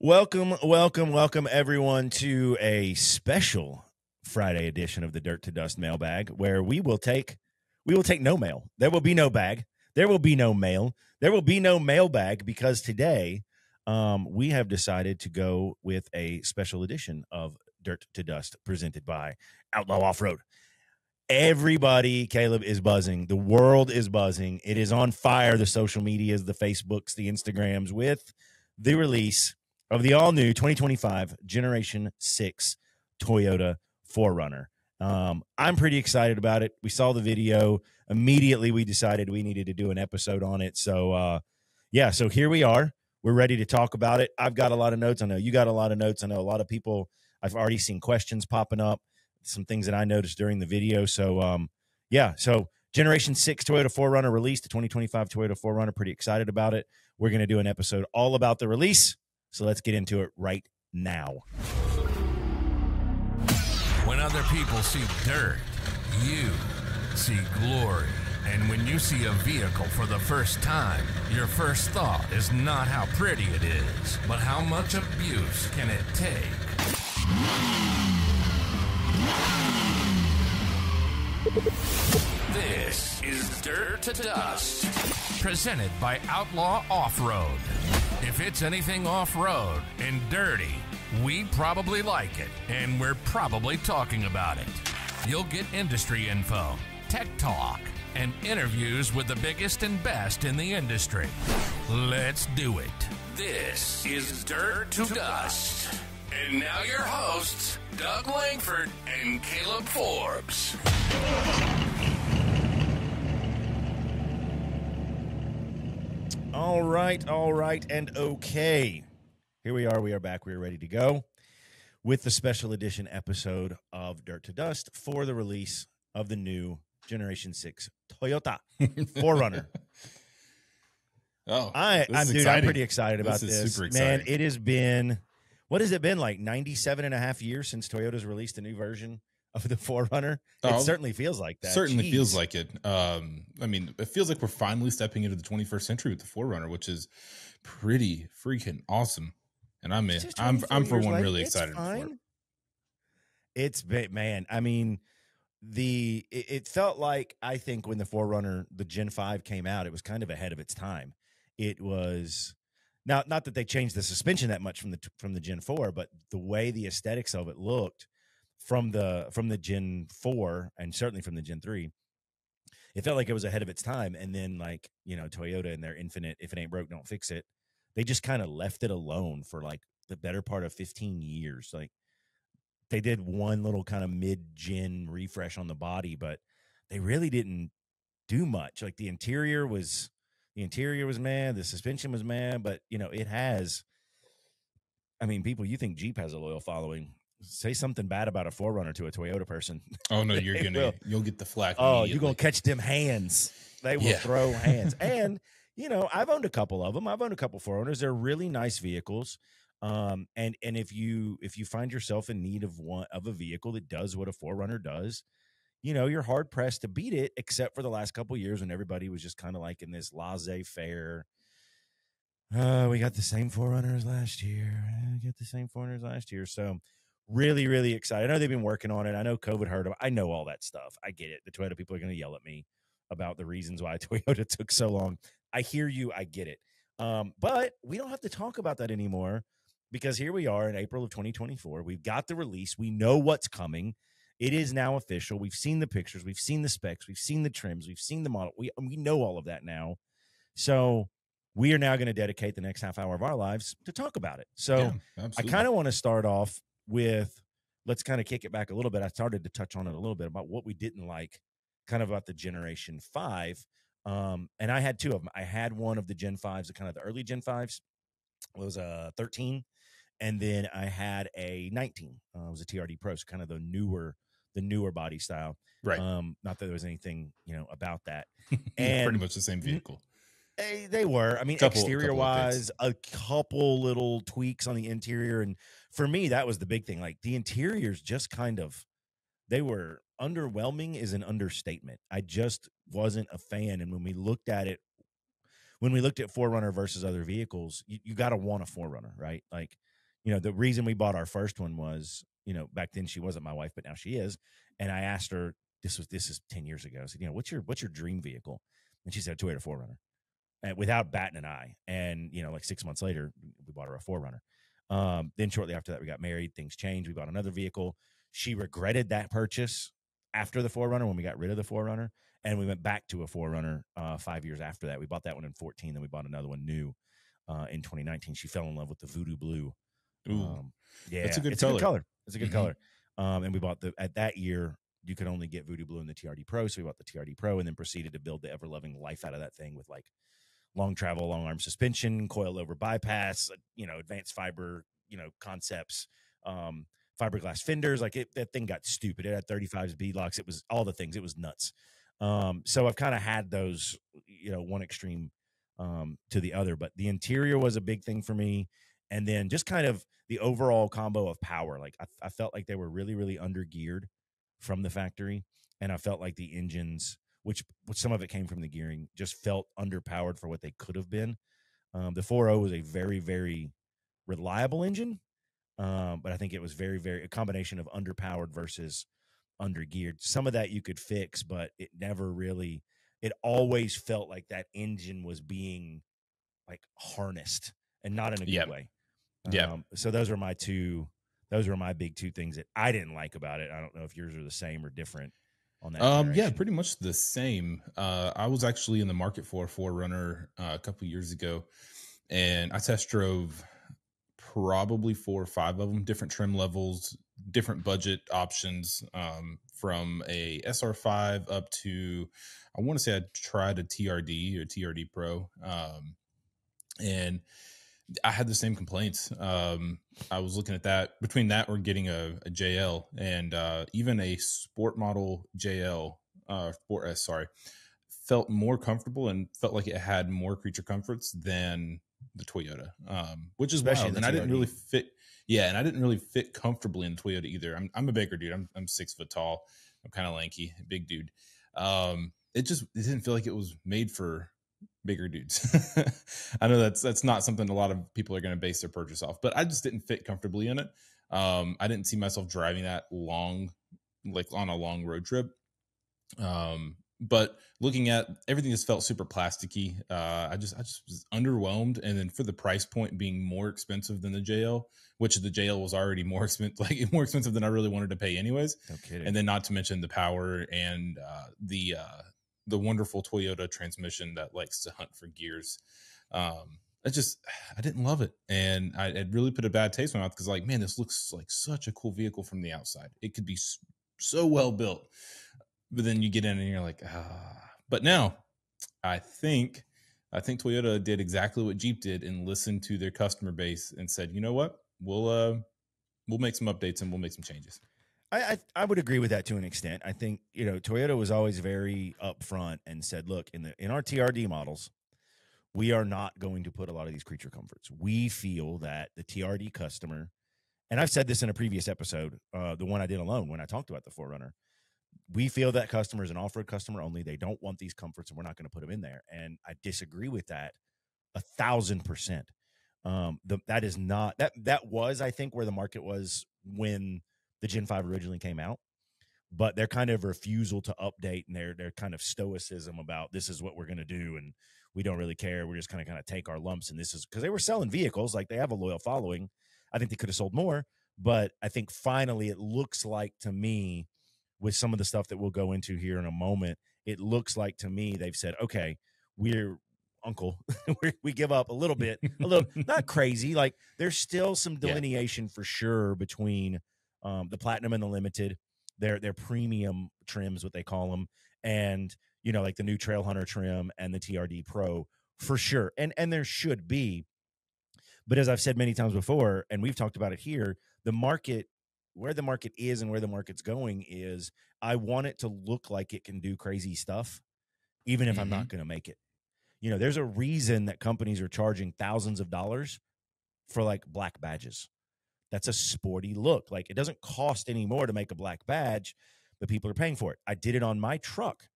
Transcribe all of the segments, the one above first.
Welcome everyone to a special Friday edition of the Dirt to Dust mailbag, where we will take no mail. There will be no bag. There will be no mail. There will be no mailbag, because today we have decided to go with a special edition of Dirt to Dust presented by Outlaw Off-Road. Everybody, Caleb, is buzzing. The world is buzzing. It is on fire. The social medias, the Facebooks, the Instagrams, with the release of the all-new 2025 Generation 6 Toyota 4Runner. I'm pretty excited about it. We saw the video. Immediately, we decided we needed to do an episode on it. So, so here we are. We're ready to talk about it. I've got a lot of notes. I know you got a lot of notes. I know a lot of people, I've already seen questions popping up, some things that I noticed during the video. So, so Generation 6 Toyota 4Runner release, the 2025 Toyota 4Runner. Pretty excited about it. We're going to do an episode all about the release. So let's get into it right now. When other people see dirt, you see glory. And when you see a vehicle for the first time, your first thought is not how pretty it is, but how much abuse can it take? This is Dirt to Dust, presented by Outlaw Off-Road. If it's anything off-road and dirty, we probably like it, and we're probably talking about it. You'll get industry info, tech talk, and interviews with the biggest and best in the industry. Let's do it. This is Dirt to Dust. And now your hosts, Doug Langford and Caleb Forbes. All right, and okay. Here we are. We are back. We are ready to go with the special edition episode of Dirt to Dust for the release of the new Generation 6 Toyota 4Runner. I'm pretty excited about this. Super exciting. Man, it has been, what has it been, like 97 and a half years since Toyota's released a new version of the 4Runner? It certainly feels like that. Certainly feels like it. It feels like we're finally stepping into the 21st century with the 4Runner, which is pretty freaking awesome. And I'm for one, really excited for it. It's been, man, I mean, it felt like, I think when the 4Runner, the Gen 5 came out, it was kind of ahead of its time. It was not that they changed the suspension that much from the Gen 4, but the way the aesthetics of it looked from the Gen 4 and certainly from the Gen 3, it felt like it was ahead of its time. And then, like, you know, Toyota and their infinite, if it ain't broke, don't fix it. They just kind of left it alone for like the better part of 15 years. Like, they did one little kind of mid-gen refresh on the body, but they really didn't do much. Like, the interior was mad, the suspension was mad, but, you know, people, you think Jeep has a loyal following. Say something bad about a 4Runner to a Toyota person. Oh, no, you'll get the flack. Oh, you're going to catch them hands. They will throw hands. And, you know, I've owned a couple of them. I've owned a couple 4Runners. They're really nice vehicles. And if you find yourself in need of a vehicle that does what a 4Runner does, you know, you're hard pressed to beat it, except for the last couple of years when everybody was just kind of like in this laissez-faire. We got the same 4Runners last year. So really, really excited. I know they've been working on it. I know COVID hurt them. I know all that stuff. I get it. The Toyota people are going to yell at me about the reasons why Toyota took so long. I hear you. I get it. But we don't have to talk about that anymore, because here we are in April of 2024. We've got the release. We know what's coming. It is now official. We've seen the pictures. We've seen the specs. We've seen the trims. We've seen the model. We know all of that now. So we are now going to dedicate the next half hour of our lives to talk about it. So yeah, I kind of want to start off with, let's kind of kick it back a little bit. I started to touch on it a little bit about what we didn't like, kind of about the Generation 5. And I had two of them. I had one of the Gen 5s, kind of the early Gen 5s. It was a 13. And then I had a 19. It was a TRD Pro, so kind of the newer body style. Right. Not that there was anything, you know, about that. And pretty much the same vehicle. They were. I mean, exterior-wise, a couple little tweaks on the interior. And for me, that was the big thing. Like, the interiors just kind of, they were underwhelming is an understatement. I just wasn't a fan. And when we looked at it, when we looked at 4Runner versus other vehicles, you got to want a 4Runner, right? Like, you know, the reason we bought our first one was, you know, back then she wasn't my wife, but now she is. And I asked her, this is 10 years ago. I said, you know, what's your dream vehicle? And she said, Toyota 4Runner, and without batting an eye. And, you know, like 6 months later, we bought her a 4Runner. Then shortly after that, we got married, things changed. We bought another vehicle. She regretted that purchase after the 4Runner when we got rid of the 4Runner, and we went back to a 4Runner 5 years after that. We bought that one in 2014, then we bought another one new in 2019. She fell in love with the Voodoo Blue. Ooh, yeah, that's a good color. It's a good color. And we bought at that year, you could only get Voodoo Blue and the TRD Pro, so we bought the TRD Pro and then proceeded to build the ever-loving life out of that thing with like long travel, long arm suspension, coilover bypass, you know, advanced fiber, you know, concepts, fiberglass fenders. Like that thing got stupid. It had 35s, beadlocks. It was all the things. It was nuts. So I've kind of had those, you know, one extreme to the other, but the interior was a big thing for me. And then just kind of the overall combo of power. Like I felt like they were really, really under-geared from the factory. And I felt like the engines, which some of it came from the gearing, just felt underpowered for what they could have been. The 4.0 was a very, very reliable engine. But I think it was very, very a combination of underpowered versus undergeared. Some of that you could fix, but it never really, it always felt like that engine was being like harnessed and not in a good way. Yeah. So those were my big two things that I didn't like about it. I don't know if yours are the same or different on that. Yeah, pretty much the same. I was actually in the market for a 4Runner a couple years ago, and I test drove probably 4 or 5 of them, different trim levels, different budget options, from a SR5 up to, I want to say I tried a TRD or TRD Pro. And I had the same complaints. I was looking at that between that or getting a JL, and even a sport model JL, Sport S, sorry, felt more comfortable and felt like it had more creature comforts than the Toyota, which is wild. And I didn't really fit. Yeah. And I didn't really fit comfortably in Toyota either. I'm a bigger dude. I'm 6 foot tall. I'm kind of lanky, big dude. It didn't feel like it was made for bigger dudes. I know that's not something a lot of people are going to base their purchase off, but I just didn't fit comfortably in it. I didn't see myself driving that long, like on a long road trip. But looking at everything, just felt super plasticky. I just was underwhelmed. And then for the price point being more expensive than the JL, which the JL was already more expensive, like more expensive than I really wanted to pay anyways. No kidding. And then not to mention the power and the wonderful Toyota transmission that likes to hunt for gears. I didn't love it. And it really put a bad taste in my mouth, because like, man, this looks like such a cool vehicle from the outside. It could be so well built. But then you get in and you're like, ah. But now I think Toyota did exactly what Jeep did and listened to their customer base and said, you know what, we'll make some updates and we'll make some changes. I would agree with that to an extent. I think, you know, Toyota was always very upfront and said, look, in our TRD models, we are not going to put a lot of these creature comforts. We feel that the TRD customer, and I've said this in a previous episode, the one I did alone when I talked about the 4Runner, we feel that customer is an off-road customer only. They don't want these comforts, and we're not going to put them in there. And I disagree with that 1,000%. That is not that. That was, I think, where the market was when the Gen 5 originally came out. But their kind of refusal to update and their kind of stoicism about this is what we're going to do, and we don't really care. We're just going to kind of take our lumps. And this is because they were selling vehicles, like they have a loyal following. I think they could have sold more, but I think finally it looks like to me, with some of the stuff that we'll go into here in a moment, it looks like to me they've said, okay, we give up a little, not crazy. Like there's still some delineation for sure between the Platinum and the Limited, their premium trims, what they call them. And, you know, like the new Trail Hunter trim and the TRD Pro for sure. And there should be, but as I've said many times before, and we've talked about it here, where the market is and where the market's going is I want it to look like it can do crazy stuff, even if I'm not going to make it. You know, there's a reason that companies are charging thousands of dollars for like black badges. That's a sporty look. Like it doesn't cost any more to make a black badge, but people are paying for it. I did it on my truck.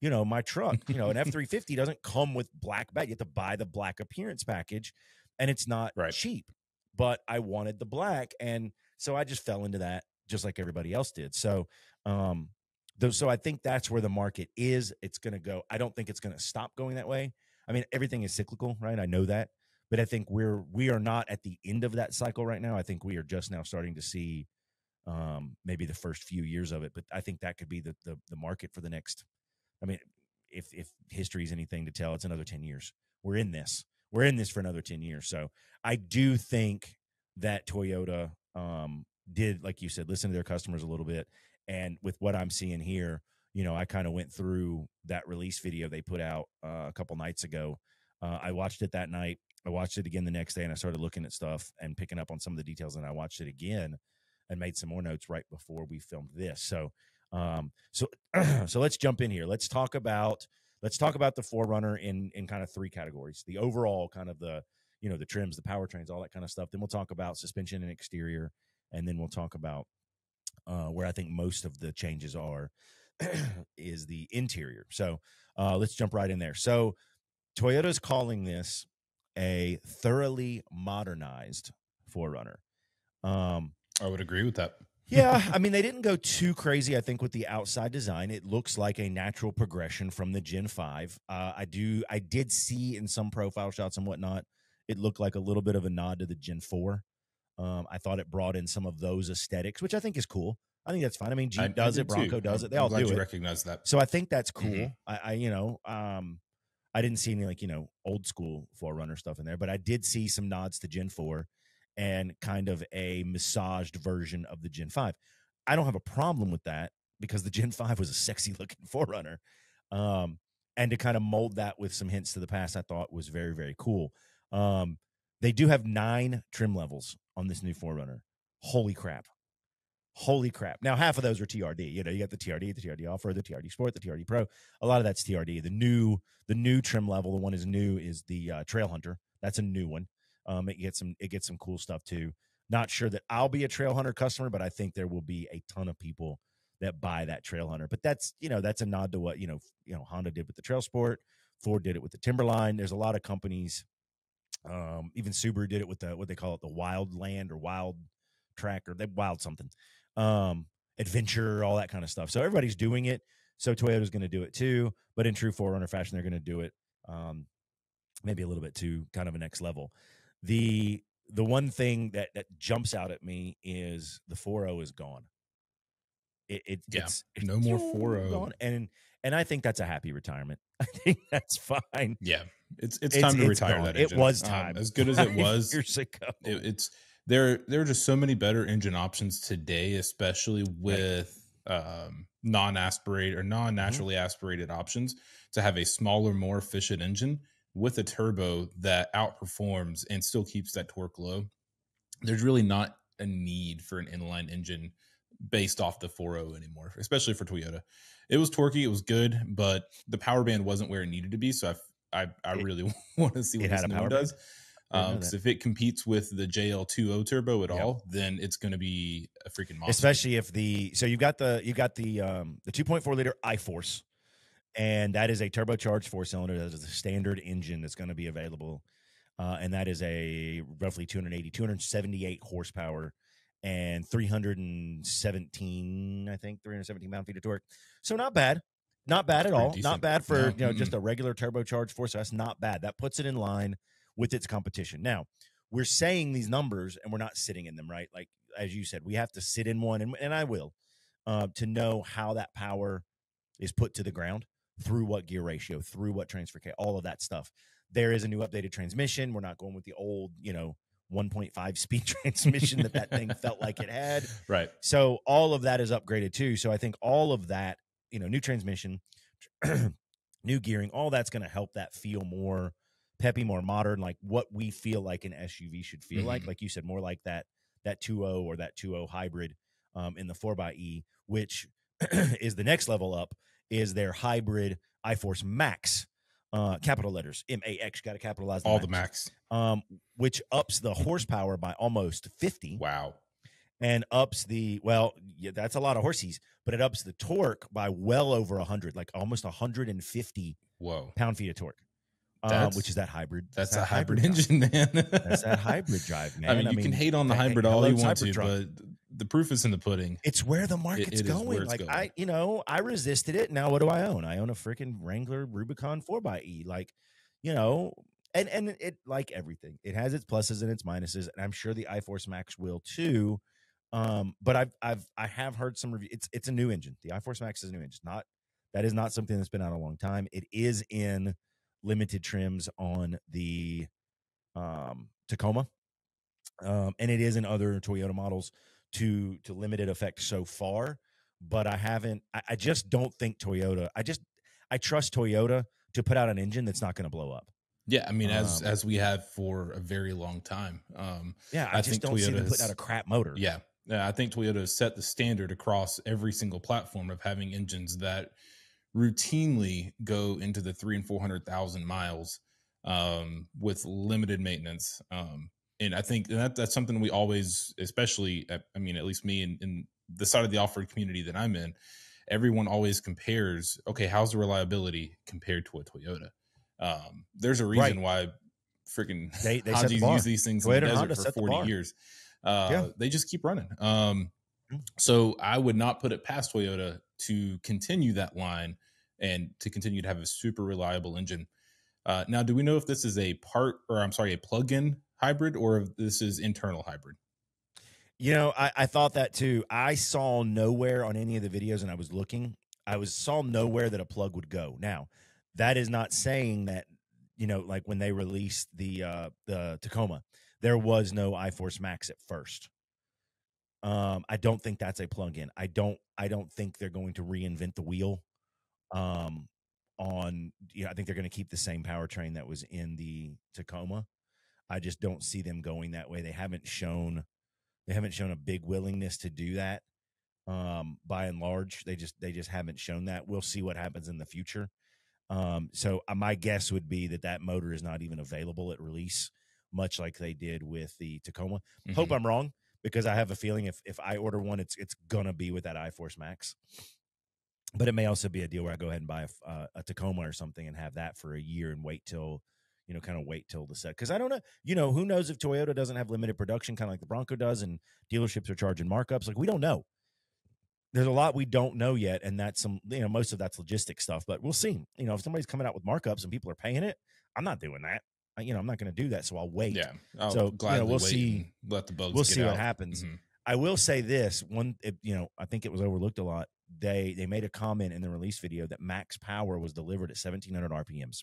you know, my truck, you know, an F-350 doesn't come with black bag. You have to buy the black appearance package, and it's not cheap, but I wanted the black. And so I just fell into that just like everybody else did. So, so I think that's where the market is. It's going to go. I don't think it's going to stop going that way. I mean, everything is cyclical, right? I know that, but I think we are not at the end of that cycle right now. I think we are just now starting to see maybe the first few years of it, but I think that could be the market for the next, I mean, if history is anything to tell, it's another 10 years. We're in this for another 10 years. So I do think that Toyota did, like you said, listen to their customers a little bit. And with what I'm seeing here, you know, I kind of went through that release video they put out a couple nights ago. I watched it that night. I watched it again the next day, and I started looking at stuff and picking up on some of the details. And I watched it again and made some more notes right before we filmed this. So, so let's jump in here. Let's talk about the 4Runner in kind of three categories: the overall, kind of the, you know, the trims, the powertrains, all that kind of stuff. Then we'll talk about suspension and exterior, and then we'll talk about where I think most of the changes are is the interior. So let's jump right in there. So Toyota's calling this a thoroughly modernized 4Runner. I would agree with that. Yeah, I mean, they didn't go too crazy, I think, with the outside design. It looks like a natural progression from the Gen 5. I did see in some profile shots and whatnot, it looked like a little bit of a nod to the Gen 4. I thought it brought in some of those aesthetics, which I think is cool. I think that's fine. I mean, Jeep does it, Bronco does it. They all do it. I'm glad you recognize that. So I think that's cool. Mm-hmm. I didn't see any, like, you know, old school 4Runner stuff in there, but I did see some nods to Gen 4. And kind of a massaged version of the Gen 5. I don't have a problem with that because the Gen 5 was a sexy-looking 4Runner. And to kind of mold that with some hints to the past, I thought was very, very cool. They do have 9 trim levels on this new 4Runner. Holy crap. Holy crap. Now, half of those are TRD. You know, you got the TRD, the TRD Off-Road, the TRD Sport, the TRD Pro. A lot of that's TRD. The new trim level, the one is new, is the Trail Hunter. That's a new one. It gets some cool stuff too. Not sure that I'll be a Trail Hunter customer, but I think there will be a ton of people that buy that Trail Hunter. But that's, you know, that's a nod to what, you know, Honda did with the Trail Sport, Ford did it with the Timberline. There's a lot of companies, even Subaru did it with the, what they call it, the Wildland or Wild Track or the Wild something, Adventure, all that kind of stuff. So everybody's doing it. So Toyota's going to do it too, but in true 4Runner fashion, they're going to do it maybe a little bit too, kind of a next level. The one thing that jumps out at me is the 4.0 is gone. It's no more 4.0, and I think that's a happy retirement. I think that's fine. Yeah, it's time to retire gone. That engine. It was time. As good as it was years ago. There are just so many better engine options today, especially with non-aspirated or non-naturally aspirated options, to have a smaller, more efficient engine with a turbo that outperforms and still keeps that torque low. There's really not a need for an inline engine based off the 4.0 anymore, especially for Toyota. It was torquey, it was good, but the power band wasn't where it needed to be. So I really want to see what this new one does. Because if it competes with the JL2.0 turbo at all, then it's going to be a freaking monster. Especially if you got the 2.4 liter iForce. And that is a turbocharged 4-cylinder. That is the standard engine that's going to be available. And that is a roughly 278 horsepower and 317 pound-feet of torque. So not bad. Not bad at all. Decent. Not bad for just a regular turbocharged 4. So that's not bad. That puts it in line with its competition. Now, we're saying these numbers, and we're not sitting in them, right? Like, as you said, we have to sit in one, and I will, to know how that power is put to the ground. Through what gear ratio, through what transfer case, all of that stuff. There is a new updated transmission. We're not going with the old, 1.5 speed transmission that thing felt like it had. Right. So all of that is upgraded too. So I think all of that, new transmission, new gearing, all that's going to help that feel more peppy, more modern, like what we feel like an SUV should feel like you said, more like that 2.0 or that 2.0 hybrid in the 4xe, which is the next level up. Is their hybrid iForce Max, capital letters, M-A-X, got to capitalize all the max, which ups the horsepower by almost 50. Wow. and ups the, well, yeah, that's a lot of horsies, but it ups the torque by well over 100, like almost 150 pound-feet of torque, which is that hybrid. That's that hybrid engine, man. That's that hybrid drive, man. I mean, can hate on the hybrid all you want to, but the proof is in the pudding. It's where the market's going. Like going. I resisted it. Now what do I own? I own a freaking Wrangler Rubicon 4xe. Like, you know, and it, like everything, it has its pluses and its minuses, and I'm sure the iForce Max will too. But I have heard some review. It's a new engine. The iForce Max is a new engine. That is not something that's been out a long time. It is in limited trims on the Tacoma, and it is in other Toyota models to limited effect so far. But I just don't think Toyota. I trust Toyota to put out an engine that's not going to blow up. Yeah, I mean, as we have for a very long time. I just don't see them putting out a crap motor. Yeah, I think Toyota has set the standard across every single platform of having engines that routinely go into the 300,000 and 400,000 miles with limited maintenance. And I think that's something we always, especially, at least me in the side of the off-road community that I'm in, everyone always compares, okay, how's the reliability compared to a Toyota? There's a reason why freaking they Hondas use these things in the desert for 40 years. They just keep running. So I would not put it past Toyota to continue that line and to continue to have a super reliable engine. Now, do we know if this is a plug-in hybrid or if this is internal hybrid? You know, I thought that too. I saw nowhere on any of the videos, and I was looking, saw nowhere that a plug would go. Now, that is not saying that, you know, like when they released the Tacoma, there was no iForce Max at first. I don't think that's a plug-in. I don't think they're going to reinvent the wheel. I think they're going to keep the same powertrain that was in the Tacoma. I just don't see them going that way. They haven't shown a big willingness to do that. By and large, they just haven't shown that. We'll see what happens in the future. So my guess would be that motor is not even available at release, much like they did with the Tacoma. Mm-hmm. Hope I'm wrong, because I have a feeling if I order one, it's going to be with that iForce Max. But it may also be a deal where I go ahead and buy a Tacoma or something and have that for a year and wait till the set. Because I don't know, you know, who knows if Toyota doesn't have limited production, kind of like the Bronco does, and dealerships are charging markups. Like, we don't know. There's a lot we don't know yet, and that's most of that's logistic stuff, but we'll see. You know, if somebody's coming out with markups and people are paying it, I'm not doing that. I'm not going to do that, so I'll wait. Yeah, we'll see. Let the bugs. We'll see what happens. Mm-hmm. I will say this one. I think it was overlooked a lot. They made a comment in the release video that max power was delivered at 1,700 RPMs.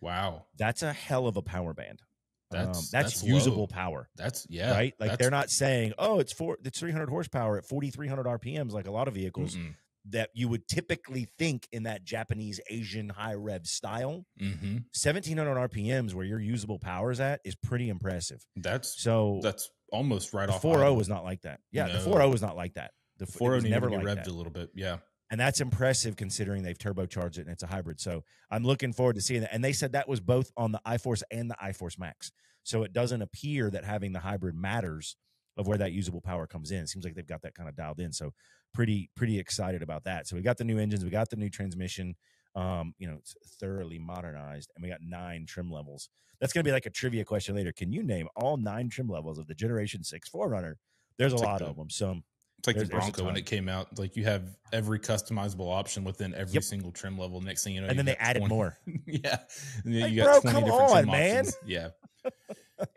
Wow, that's a hell of a power band. That's usable low power. That's right. Like, they're not saying, oh, it's 300 horsepower at 4,300 RPMs, like a lot of vehicles that you would typically think in that Japanese Asian high rev style. 1,700 RPMs, where your usable power is at, is pretty impressive. That's almost right off. The 4.0 was not like that. Yeah, no. The 4.0 was not like that. The 4.0 never like revved that a little bit. Yeah. And that's impressive considering they've turbocharged it and it's a hybrid. So I'm looking forward to seeing that. And they said that was both on the iForce and the iForce Max. So it doesn't appear that having the hybrid matters of where that usable power comes in. It seems like they've got that kind of dialed in. So pretty excited about that. So we got the new engines. We got the new transmission. It's thoroughly modernized. And we got 9 trim levels. That's going to be like a trivia question later. Can you name all 9 trim levels of the Generation 6 4Runner? There's a lot of them. Some. It's like the Bronco when it came out. Like, you have every customizable option within every single trim level. Next thing you know, and then they added 20 more. Yeah, and then you got 20 different trim options. Yeah, but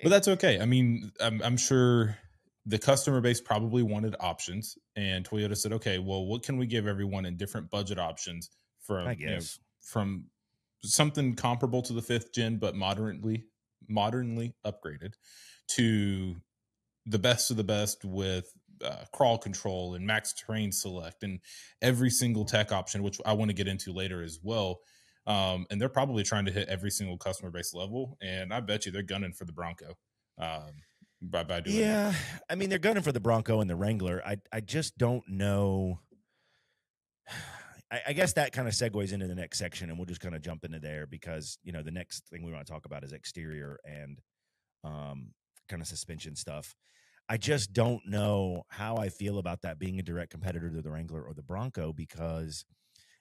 that's okay. I mean, I'm sure the customer base probably wanted options, and Toyota said, "Okay, well, what can we give everyone in different budget options from something comparable to the 5th gen, but modernly upgraded to the best of the best with." Crawl control and max terrain select and every single tech option, which I want to get into later as well. And they're probably trying to hit every single customer base level. And I bet you they're gunning for the Bronco. By doing that. I mean, they're gunning for the Bronco and the Wrangler. I just don't know. I guess that kind of segues into the next section, and we'll just kind of jump into there because, you know, the next thing we want to talk about is exterior and kind of suspension stuff. I just don't know how I feel about that being a direct competitor to the Wrangler or the Bronco, because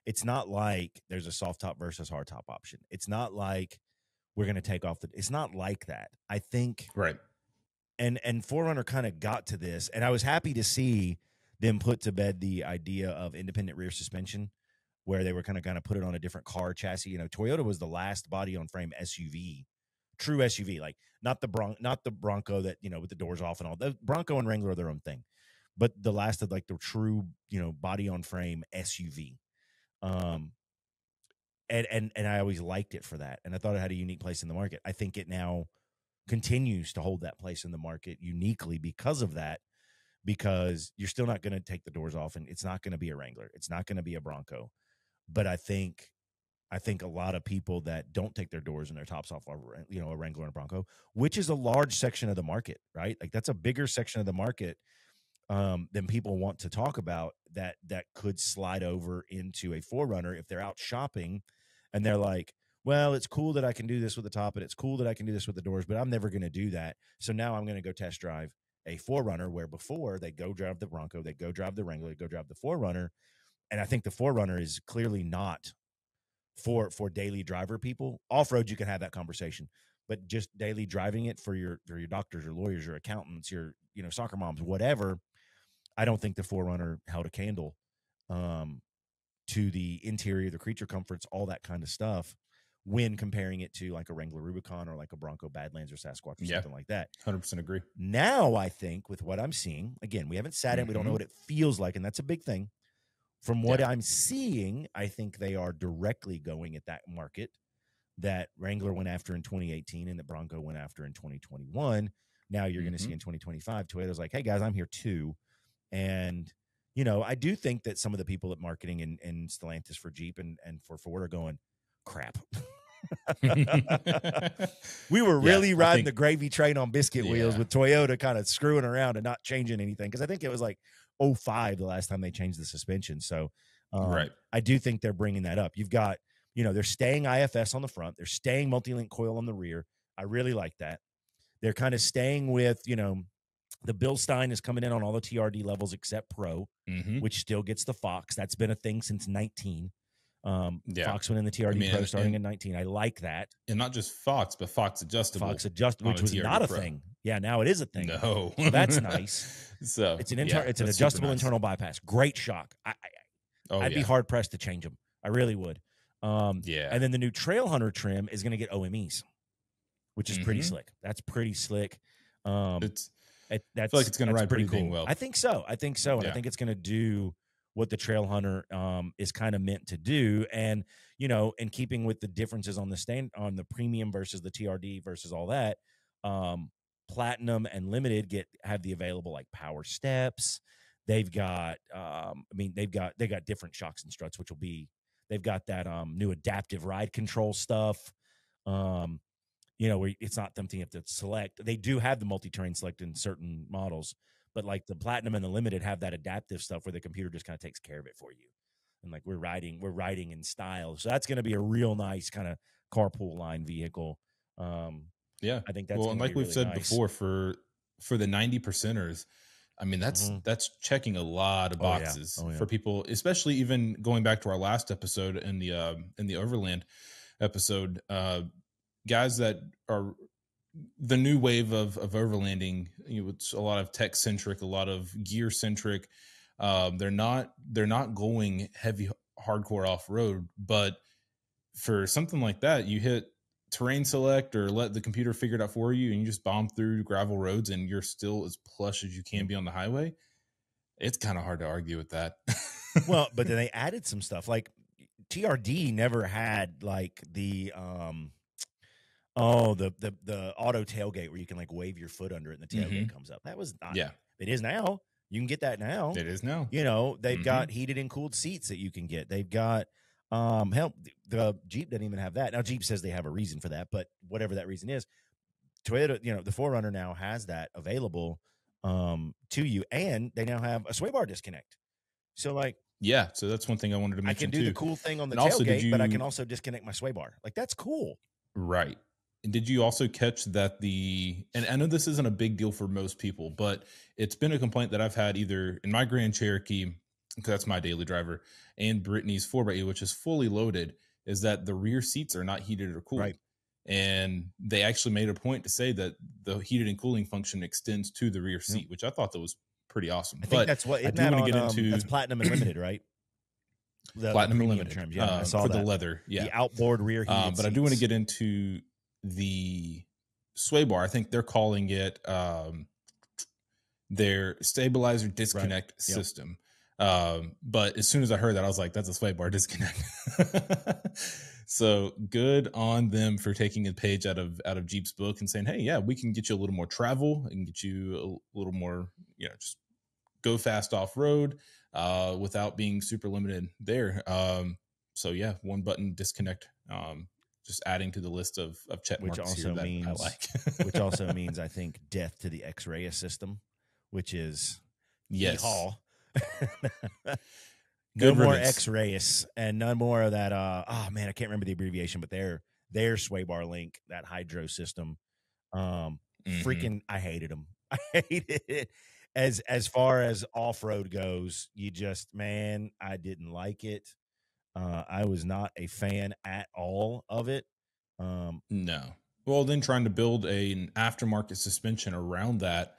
it's not like there's a soft top versus hard top option. It's not like we're going to take off the, it's not like that. I think, right. And 4Runner kind of got to this, and I was happy to see them put to bed the idea of independent rear suspension, where they were kind of put it on a different car chassis. You know, Toyota was the last body on frame SUV, true SUV, like not the Bronco that, you know, with the doors off and all. The Bronco and Wrangler are their own thing, but the last of like the true, you know, body on frame SUV. And I always liked it for that, and I thought it had a unique place in the market. I think it now continues to hold that place in the market uniquely because of that, because you're still not going to take the doors off, and it's not going to be a Wrangler, it's not going to be a Bronco. But I think a lot of people that don't take their doors and their tops off are, you know, a Wrangler and a Bronco, which is a large section of the market, right? Like that's a bigger section of the market than people want to talk about, that could slide over into a 4Runner if they're out shopping and they're like, well, it's cool that I can do this with the top, and it's cool that I can do this with the doors, but I'm never going to do that. So now I'm going to go test drive a 4Runner, where before they go drive the Bronco, they go drive the Wrangler, they go drive the 4Runner. And I think the 4Runner is clearly not for daily driver people. Off-road, you can have that conversation, but just daily driving it for your doctors, your lawyers, your accountants, your, you know, soccer moms, whatever. I don't think the 4Runner held a candle to the interior, the creature comforts, all that kind of stuff, when comparing it to like a Wrangler Rubicon or like a Bronco Badlands or Sasquatch or something like that. 100% agree. Now I think with what I'm seeing, again, we haven't sat in, we don't know what it feels like, and that's a big thing. From what I'm seeing, I think they are directly going at that market that Wrangler went after in 2018 and that Bronco went after in 2021. Now you're going to see in 2025, Toyota's like, hey guys, I'm here too. And, you know, I do think that some of the people at marketing and Stellantis for Jeep and for Ford are going, crap. We were really riding the gravy train on biscuit wheels with Toyota kind of screwing around and not changing anything, because I think it was like 2005 the last time they changed the suspension. So I do think they're bringing that up. You've got, you know, they're staying IFS on the front, they're staying multi-link coil on the rear. I really like that. They're kind of staying with, you know, the Bilstein is coming in on all the TRD levels except Pro, which still gets the Fox. That's been a thing since 19. Fox went in the TRD Pro starting in 19. I like that. And not just Fox, but Fox adjustable. Fox adjustable, which was not a thing. Yeah, now it is a thing. No. So that's nice. So it's an adjustable internal bypass. Great shock. I'd be hard pressed to change them. I really would. And then the new Trailhunter trim is going to get OMEs, which is pretty slick. That's pretty slick. I feel like it's going to ride pretty cool. Well, I think so. And I think it's going to do what the Trailhunter is kind of meant to do. And, you know, in keeping with the differences on the premium versus the TRD versus all that, Platinum and Limited have the available like power steps. They've got, they got different shocks and struts, which will be, they've got that new adaptive ride control stuff. You know, where it's not something you have to select. They do have the multi-terrain select in certain models, but like the Platinum and the Limited have that adaptive stuff where the computer just kind of takes care of it for you. And like we're riding in style. So that's going to be a real nice kind of carpool line vehicle. I think that's well, and like we've said before, for the 90%ers, I mean, that's checking a lot of boxes for people, especially even going back to our last episode in the Overland episode, guys that are the new wave of overlanding, you know, it's a lot of tech centric, a lot of gear centric. They're not going heavy, hardcore off road, but for something like that, you hit terrain select or let the computer figure it out for you, and you just bomb through gravel roads, and you're still as plush as you can be on the highway. It's kind of hard to argue with that. Well, but then they added some stuff like TRD never had like the, the auto tailgate where you can like wave your foot under it and the tailgate comes up. That was not, it is now. You can get that now. It is now. You know, they've got heated and cooled seats that you can get. They've got, the Jeep doesn't even have that. Now Jeep says they have a reason for that, but whatever that reason is, Toyota, you know, the 4Runner now has that available, to you, and they now have a sway bar disconnect. So like, yeah, so that's one thing I wanted to mention. I can do the cool thing on the tailgate, but I can also disconnect my sway bar. Like that's cool. Right. And did you also catch that and I know this isn't a big deal for most people, but it's been a complaint that I've had either in my Grand Cherokee, because that's my daily driver, and Brittany's 4xE, which is fully loaded, is that the rear seats are not heated or cooled. Right. And they actually made a point to say that the heated and cooling function extends to the rear seat, which I thought that was pretty awesome. I think that's what I do want to get into. That's Platinum and Limited, right? The Platinum and Limited terms, yeah. I saw for that. The leather, yeah. The outboard rear heated seats. I do want to get into the sway bar. I think they're calling it their stabilizer disconnect system. But as soon as I heard that, I was like, that's a sway bar disconnect. So good on them for taking a page out of Jeep's book and saying, hey, yeah, we can get you a little more travel and get you a little more, just go fast off road, without being super limited there. So yeah, one button disconnect, just adding to the list of check marks here that I like. Which also means, I think, death to the X-Ray system, which is yeehaw. No more X-rays and none more of that. Oh man, I can't remember the abbreviation, but their sway bar link, that hydro system, freaking, I hated them. I hated it. As far as off-road goes, I didn't like it. I was not a fan at all of it. No. Well, then trying to build an aftermarket suspension around that,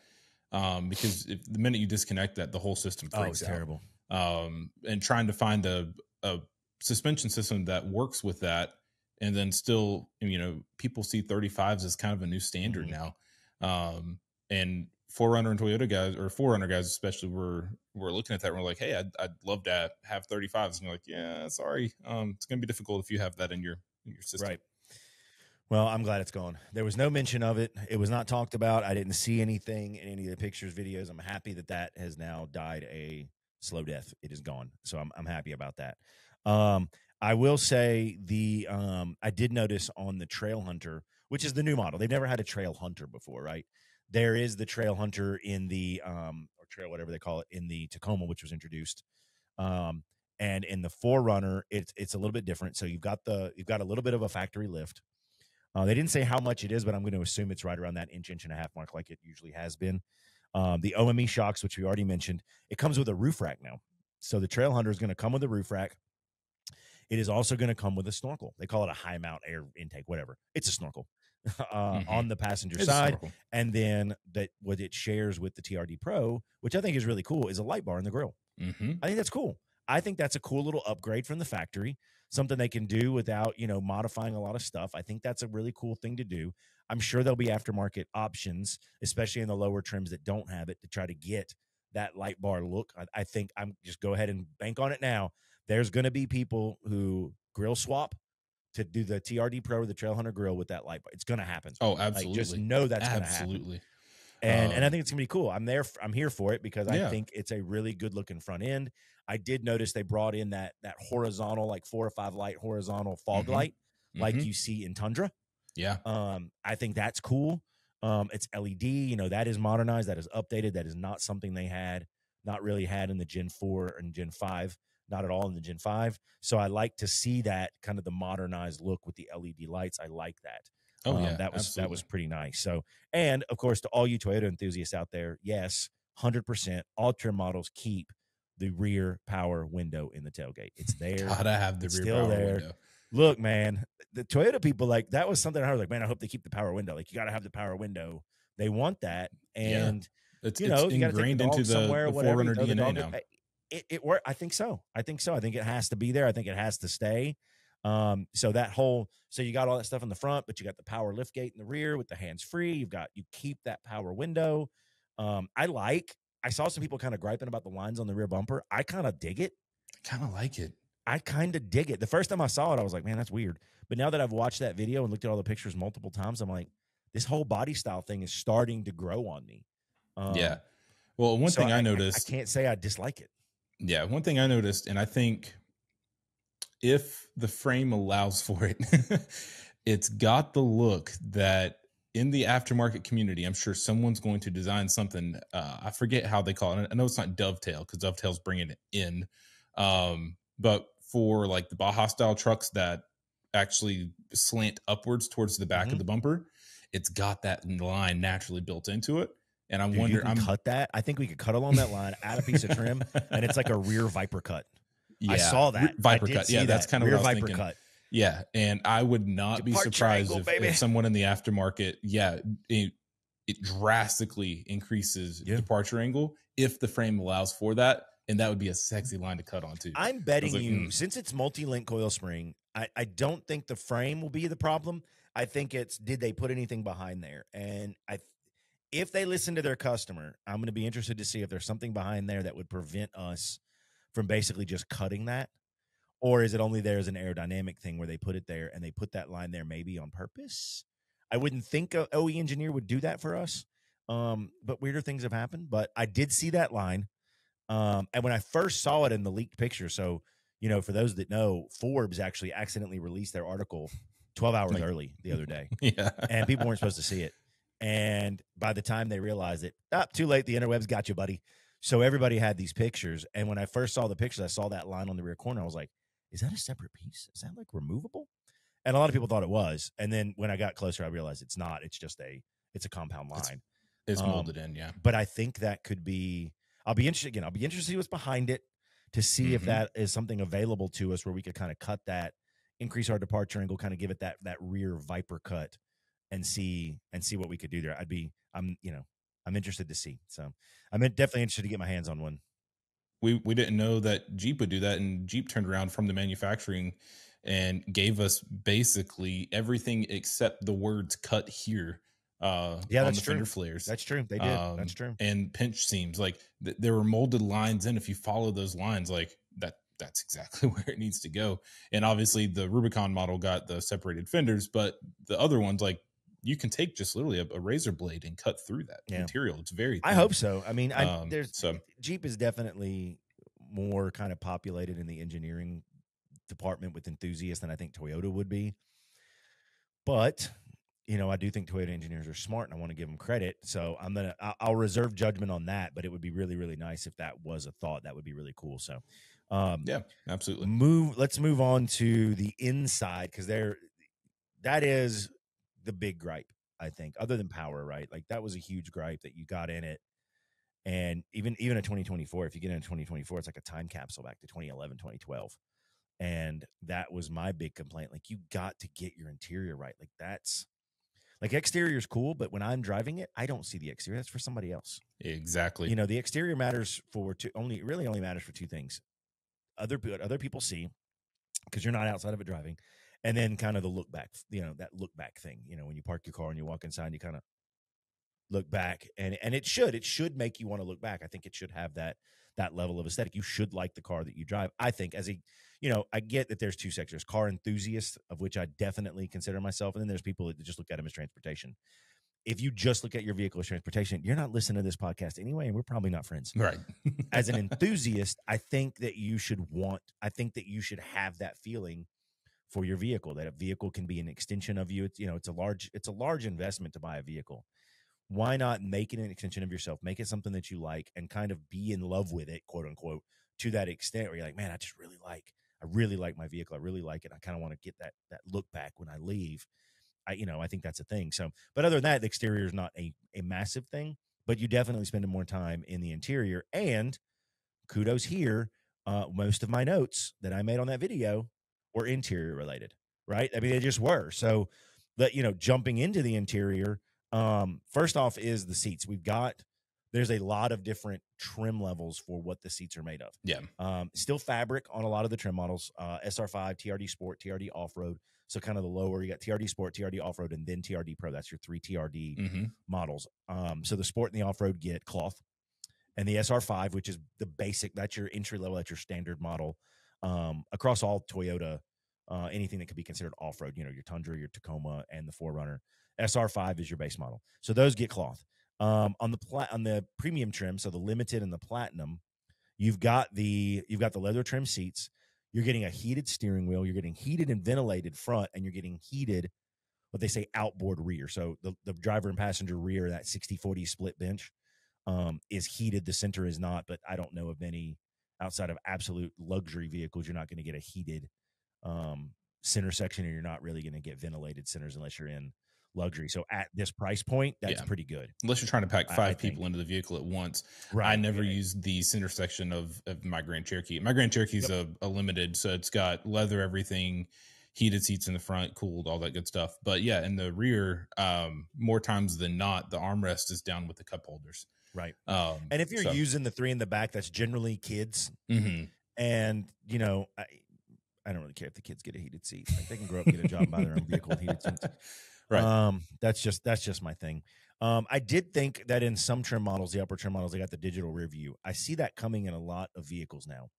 because the minute you disconnect that, the whole system froze. Oh, it's terrible. And trying to find a suspension system that works with that, and then still, people see 35s as kind of a new standard now. And 4Runner and Toyota guys, or 4Runner guys especially, were looking at that and we're like, hey, I'd love to have 35s. And you're like, yeah, sorry. It's going to be difficult if you have that in your system. Right. Well, I'm glad it's gone. There was no mention of it. It was not talked about. I didn't see anything in any of the pictures, videos. I'm happy that has now died a slow death. It is gone. So I'm happy about that. I will say I did notice on the Trail Hunter, which is the new model. They've never had a Trail Hunter before, right? There is the Trail Hunter in the, or Trail, whatever they call it, in the Tacoma, which was introduced. And in the 4Runner, it's a little bit different. So you've got a little bit of a factory lift. They didn't say how much it is, but I'm going to assume it's right around that inch and a half mark, like it usually has been. The OME shocks, which we already mentioned, it comes with a roof rack now. So the Trail Hunter is going to come with a roof rack. It is also going to come with a snorkel. They call it a high mount air intake, whatever. It's a snorkel on the passenger side. And then what it shares with the TRD Pro, which I think is really cool, is a light bar in the grill. I think that's cool. I think that's a cool little upgrade from the factory, something they can do without, modifying a lot of stuff. I think that's a really cool thing to do. I'm sure there'll be aftermarket options, especially in the lower trims that don't have it, to try to get that light bar look. I think I'm just go ahead and bank on it now. There's going to be people who grill swap to do the TRD Pro or the Trail Hunter grill with that light bar. It's going to happen. Oh, absolutely. Just know that's going to happen. Absolutely. And I think it's going to be cool. I'm here for it because I think it's a really good looking front end. I did notice they brought in that horizontal, like 4 or 5 light horizontal fog light, like you see in Tundra. Yeah. I think that's cool. It's LED, that is modernized, that is updated. That is not something they had, not really had in the Gen 4 and Gen 5, not at all in the Gen 5. So I like to see that kind of the modernized look with the LED lights. I like that. Oh, yeah, that was pretty nice. So, and of course, to all you Toyota enthusiasts out there, yes, 100%, all trim models keep the rear power window in the tailgate. It's there. Gotta have the rear power window. Look, man, the Toyota people, like, that was something I was like, man, I hope they keep the power window. Like, you got to have the power window. They want that, and it's ingrained into the 4Runner DNA now. It worked. I think so. I think it has to be there. I think it has to stay. So you got all that stuff in the front, but you got the power lift gate in the rear with the hands-free. You keep that power window. I saw some people kind of griping about the lines on the rear bumper. I kind of dig it. I kind of like it. I kind of dig it. The first time I saw it, I was like, man, that's weird. But now that I've watched that video and looked at all the pictures multiple times, I'm like, this whole body style thing is starting to grow on me. Yeah. Well, one thing I noticed, I can't say I dislike it. Yeah. One thing I noticed, and I think, if the frame allows for it, it's got the look that in the aftermarket community, I'm sure someone's going to design something. I forget how they call it. I know it's not dovetail because dovetail's bringing it in. But for like the Baja style trucks that actually slant upwards towards the back of the bumper. It's got that line naturally built into it. And I wonder, I'm cut that. I think we could cut along that line, add a piece of trim, and it's like a rear Viper cut. Yeah. I saw that Viper cut. Yeah, that's kind of what I was thinking. Cut. Yeah, and I would not be surprised if someone in the aftermarket, it drastically increases departure angle if the frame allows for that, and that would be a sexy line to cut onto. I'm betting since it's multi-link coil spring, I don't think the frame will be the problem. I think it's did they put anything behind there, and if they listen to their customer, I'm going to be interested to see if there's something behind there that would prevent us from basically just cutting that. Or is it only there as an aerodynamic thing where they put it there and they put that line there maybe on purpose? I wouldn't think an OE engineer would do that for us, but weirder things have happened. But I did see that line, and when I first saw it in the leaked picture, so, you know, for those that know, Forbes actually accidentally released their article 12 hours early the other day, and people weren't supposed to see it. And by the time they realized it, too late, the interwebs got you, buddy. So everybody had these pictures, and when I first saw the pictures, I saw that line on the rear corner. I was like, is that a separate piece? Is that like removable? And a lot of people thought it was. And then when I got closer, I realized it's not. It's just it's a compound line. It's molded in, yeah. But I think that could be, I'll be interested to see what's behind it to see if that is something available to us where we could kind of cut that, increase our departure angle, kind of give it that rear Viper cut and see what we could do there. I'm interested to see. So I'm definitely interested to get my hands on one. We didn't know that Jeep would do that, and Jeep turned around from the manufacturing and gave us basically everything except the words "cut here." On the fender flares. That's true. They did. That's true. And pinch seams, like there were molded lines, and if you follow those lines, like that's exactly where it needs to go. And obviously, the Rubicon model got the separated fenders, but the other ones, like, you can take just literally a razor blade and cut through that material. It's very thin. I hope so. I mean, Jeep is definitely more kind of populated in the engineering department with enthusiasts than I think Toyota would be. But, you know, I do think Toyota engineers are smart, and I want to give them credit. So I'll reserve judgment on that, but it would be really, really nice if that was a thought. That would be really cool. So, yeah, absolutely. Let's move on to the inside, because that is the big gripe, I think, other than power, right? Like, that was a huge gripe that you got in it. And even a 2024, if you get in a 2024, it's like a time capsule back to 2011, 2012. And that was my big complaint. Like, you got to get your interior right. Like, that's like, exterior is cool, but when I'm driving it, I don't see the exterior. That's for somebody else. Exactly. You know, the exterior matters for only matters for two things. Other people see, because you're not outside of it driving. And then kind of the look back, you know, that look back thing, you know, when you park your car and you walk inside and you kind of look back, and it should make you want to look back. I think it should have that level of aesthetic. You should like the car that you drive. I think I get that there's two sectors, car enthusiasts, of which I definitely consider myself. And then there's people that just look at them as transportation. If you just look at your vehicle as transportation, you're not listening to this podcast anyway, and we're probably not friends. Right. As an enthusiast, I think that you should have that feeling for your vehicle, that a vehicle can be an extension of you. It's, you know, it's a large investment to buy a vehicle. Why not make it an extension of yourself? Make it something that you like and kind of be in love with it, quote unquote, to that extent where you're like, man, I really like my vehicle. I really like it. I kind of want to get that look back when I leave. I think that's a thing. So, but other than that, the exterior is not a massive thing, but you definitely spend more time in the interior. And kudos here. Most of my notes that I made on that video or interior related, right? I mean, they just were. So that, you know, jumping into the interior, first off is the seats. There's a lot of different trim levels for what the seats are made of. Yeah. Still fabric on a lot of the trim models, SR5, TRD Sport, TRD Off-Road. So kind of the lower, you got TRD Sport, TRD Off-Road, and then TRD Pro. That's your three TRD models. So the Sport and the Off-Road get cloth, and the SR5, which is the basic, that's your entry level, that's your standard model. Across all Toyota, anything that could be considered off-road, you know, your Tundra, your Tacoma, and the 4Runner. SR5 is your base model. So those get cloth. On the premium trim, so the Limited and the Platinum, you've got the leather trim seats. You're getting a heated steering wheel. You're getting heated and ventilated front, and you're getting heated, what they say, outboard rear. So the driver and passenger rear, that 60-40 split bench, is heated. The center is not, but I don't know of any. Outside of absolute luxury vehicles, you're not going to get a heated center section, and you're not really going to get ventilated centers unless you're in luxury. So at this price point, that's pretty good. Unless you're trying to pack five people into the vehicle at once. Right. I never used the center section of my Grand Cherokee. My Grand Cherokee is a limited, so it's got leather, everything, heated seats in the front, cooled, all that good stuff. But yeah, in the rear, more times than not, the armrest is down with the cup holders. Right. And if you're using the three in the back, that's generally kids. Mm-hmm. And, you know, I don't really care if the kids get a heated seat. Like, they can grow up, get a job, buy their own vehicle and heated seats. Right. That's just my thing. I did think that in some trim models, the upper trim models, they got the digital rear view. I see that coming in a lot of vehicles now.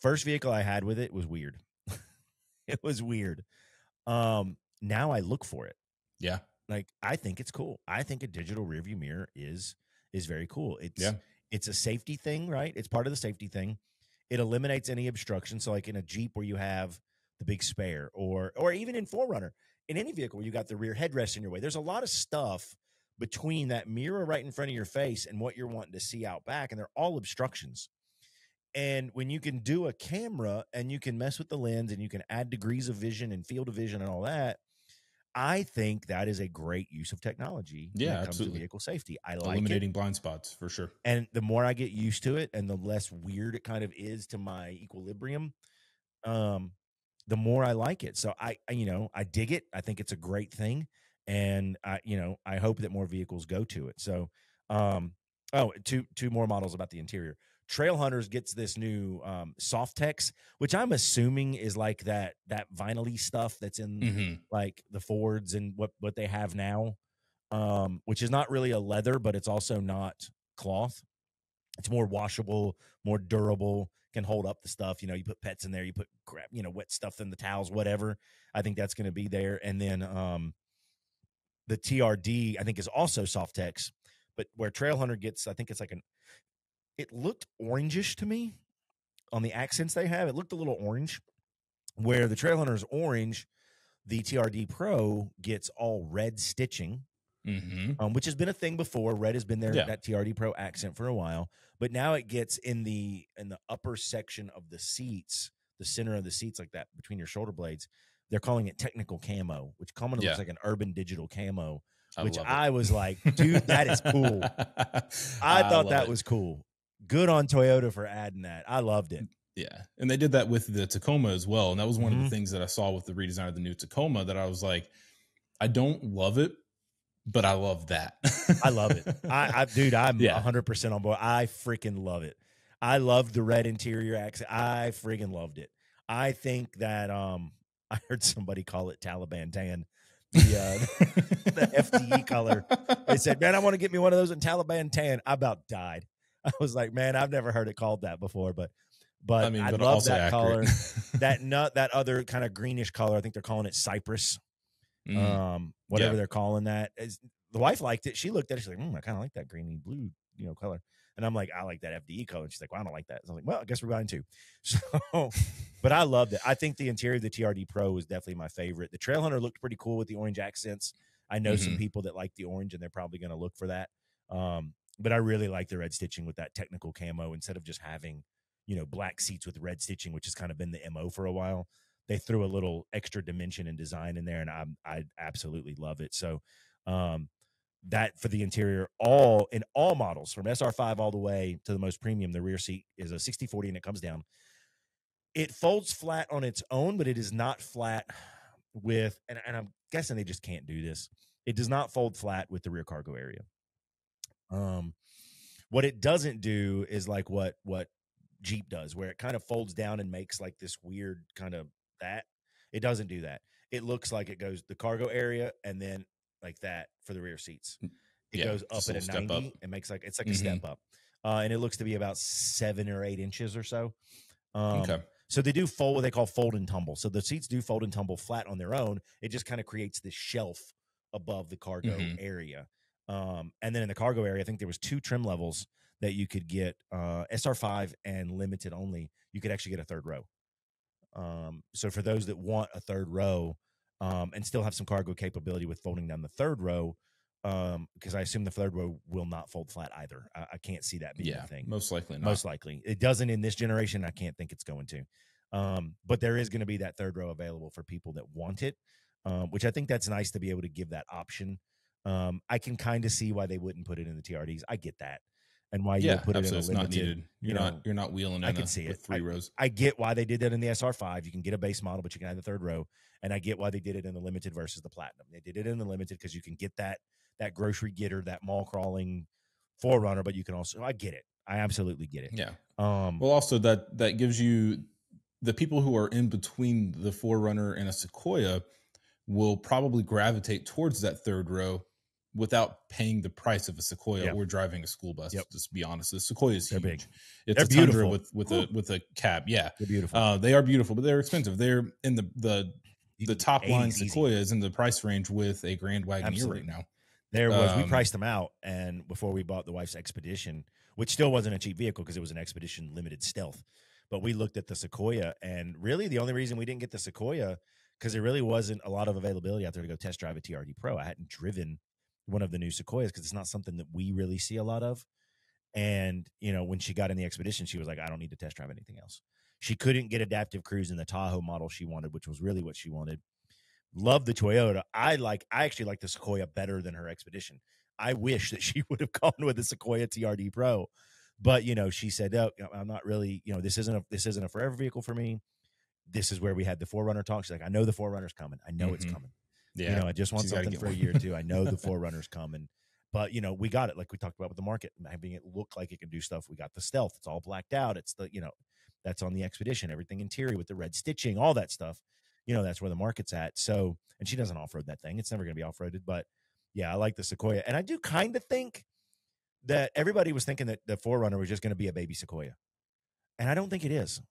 First vehicle I had with it was weird. It was weird. Now I look for it. Yeah. Like, I think it's cool. I think a digital rear view mirror is very cool. It's a safety thing, right? It's part of the safety thing. It eliminates any obstruction. So like in a Jeep where you have the big spare, or even in 4Runner, in any vehicle where you got the rear headrest in your way, there's a lot of stuff between that mirror right in front of your face and what you're wanting to see out back. And they're all obstructions. And when you can do a camera and you can mess with the lens and you can add degrees of vision and field of vision and all that, I think that is a great use of technology when it comes to vehicle safety. I like eliminating blind spots for sure. And the more I get used to it and the less weird it kind of is to my equilibrium, the more I like it. So I dig it. I think it's a great thing. And I hope that more vehicles go to it. So, two more models about the interior. Trail Hunters gets this new Softex, which I'm assuming is like that vinyl-y stuff that's in like the Fords and what they have now, which is not really a leather, but it's also not cloth. It's more washable, more durable, can hold up the stuff. You know, you put pets in there, you put crap, wet stuff in the towels, whatever. I think that's going to be there. And then the TRD, I think, is also Softex, but where Trail Hunter gets, I think it's like it looked orangish to me on the accents they have. It looked a little orange. Where the Trail Hunter is orange, the TRD Pro gets all red stitching, which has been a thing before. Red has been there in that TRD Pro accent for a while, but now it gets in the upper section of the seats, the center of the seats, like that between your shoulder blades. They're calling it technical camo, which commonly looks like an urban digital camo, which I was like, dude, that is cool. I thought that was cool. Good on Toyota for adding that. I loved it. Yeah. And they did that with the Tacoma as well. And that was one of the things that I saw with the redesign of the new Tacoma that I was like, I don't love it, but I love that. I love it. I'm 100% on board. I freaking love it. I love the red interior accent. I freaking loved it. I think that I heard somebody call it Taliban tan. The FDE color. They said, man, I want to get me one of those in Taliban tan. I about died. I was like, man, I've never heard it called that before, but I mean, I love that color, that other kind of greenish color. I think they're calling it Cypress, whatever they're calling that. The wife liked it. She looked at it. She's like, I kind of like that greeny blue, color. And I'm like, I like that FDE color. And she's like, well, I don't like that. So I'm like, well, I guess we're buying two. So, but I loved it. I think the interior of the TRD Pro was definitely my favorite. The Trail Hunter looked pretty cool with the orange accents. I know some people that like the orange and they're probably going to look for that. But I really like the red stitching with that technical camo instead of just having, black seats with red stitching, which has kind of been the MO for a while. They threw a little extra dimension and design in there, and I absolutely love it. So that for the interior, in all models, from SR5 all the way to the most premium, the rear seat is a 60/40, and it comes down. It folds flat on its own, but it is not flat with, and I'm guessing they just can't do this. It does not fold flat with the rear cargo area. What it doesn't do is like what Jeep does, where it kind of folds down and makes like this weird kind of that. It doesn't do that. It looks like it goes the cargo area and then like that for the rear seats. It goes up at a 90. It makes like, it's like a step up. And it looks to be about 7 or 8 inches or so. So they do fold what they call fold and tumble. So the seats do fold and tumble flat on their own. It just kind of creates this shelf above the cargo area. And then in the cargo area, I think there was 2 trim levels that you could get, SR5 and limited only. You could actually get a third row. So for those that want a third row, and still have some cargo capability with folding down the third row, because I assume the third row will not fold flat either. I can't see that being a thing. Most likely not. It doesn't in this generation. I can't think it's going to. But there is going to be that third row available for people that want it, which I think that's nice to be able to give that option. I can kind of see why they wouldn't put it in the TRDs. I get that. And why you would put it in a limited. It's not needed. You're not wheeling in I can see it. Three rows. I get why they did that in the SR5. You can get a base model, but you can have the third row. And I get why they did it in the limited versus the platinum. They did it in the limited because you can get that grocery getter, that mall crawling 4Runner, but you can also, I get it. I absolutely get it. Yeah. Well, also that gives you the people who are in between the 4Runner and a Sequoia will probably gravitate towards that third row without paying the price of a Sequoia or driving a school bus. Yep. Just to be honest, the Sequoia is huge. Big. It's a Tundra with a cab. Yeah. They're beautiful. They are beautiful, but they're expensive. They're in the top line Sequoia is in the price range with a Grand Wagoneer right now. There was, we priced them out, and before we bought the wife's Expedition, which still wasn't a cheap vehicle because it was an Expedition Limited Stealth, but we looked at the Sequoia, and really the only reason we didn't get the Sequoia because there really wasn't a lot of availability out there to go test drive a TRD Pro. I hadn't driven one of the new Sequoias because it's not something that we really see a lot of. And, when she got in the Expedition, she was like, I don't need to test drive anything else. She couldn't get adaptive cruise in the Tahoe model she wanted, which was really what she wanted. Love the Toyota. I actually like the Sequoia better than her Expedition. I wish that she would have gone with the Sequoia TRD Pro, but she said, "Oh, I'm not really. This isn't a forever vehicle for me." This is where we had the 4Runner talk. She's like, "I know the 4Runner's coming. I know it's coming. Yeah, I just want something for a year or two. I know the 4Runner's coming, but we got it. Like we talked about with the market, having it look like it can do stuff. We got the Stealth. It's all blacked out. It's the that's on the Expedition. Everything interior with the red stitching, all that stuff." That's where the market's at. So, and she doesn't off-road that thing. It's never going to be off-roaded. But yeah, I like the Sequoia. And I do kind of think that everybody was thinking that the 4Runner was just going to be a baby Sequoia. And I don't think it is.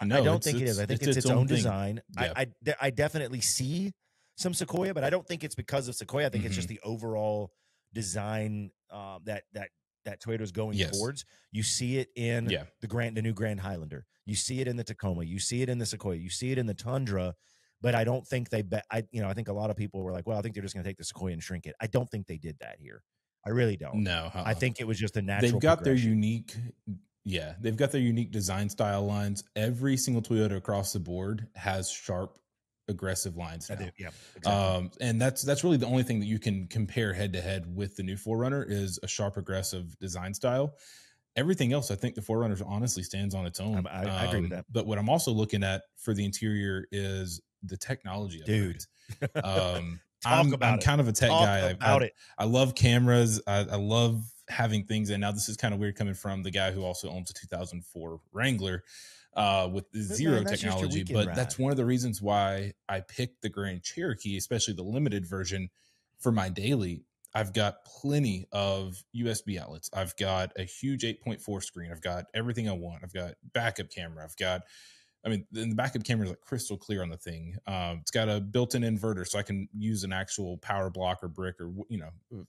I don't think it is. I think it's its own design. Yeah. I definitely see some Sequoia, but I don't think it's because of Sequoia. I think it's just the overall design that Toyota's going towards. You see it in the new Grand Highlander. You see it in the Tacoma. You see it in the Sequoia. You see it in the Tundra. But I don't think I think a lot of people were like, well, I think they're just going to take the Sequoia and shrink it. I don't think they did that here. I really don't. No. I think it was just a natural they've got their unique design style lines. Every single Toyota across the board has sharp, aggressive lines now. Yeah, exactly. And that's really the only thing that you can compare head to head with the new 4Runner is a sharp, aggressive design style. Everything else, I think the 4Runner honestly stands on its own. I agree with that. But what I'm also looking at for the interior is the technology. Dude, I'm kind of a tech guy. I love cameras. I love having things. And now this is kind of weird coming from the guy who also owns a 2004 Wrangler with zero technology. But that's one of the reasons why I picked the Grand Cherokee, especially the limited version, for my daily. I've got plenty of USB outlets. I've got a huge 8.4 screen. I've got everything I want. I've got backup camera. The backup camera is like crystal clear on the thing. It's got a built-in inverter, so I can use an actual power block or brick or,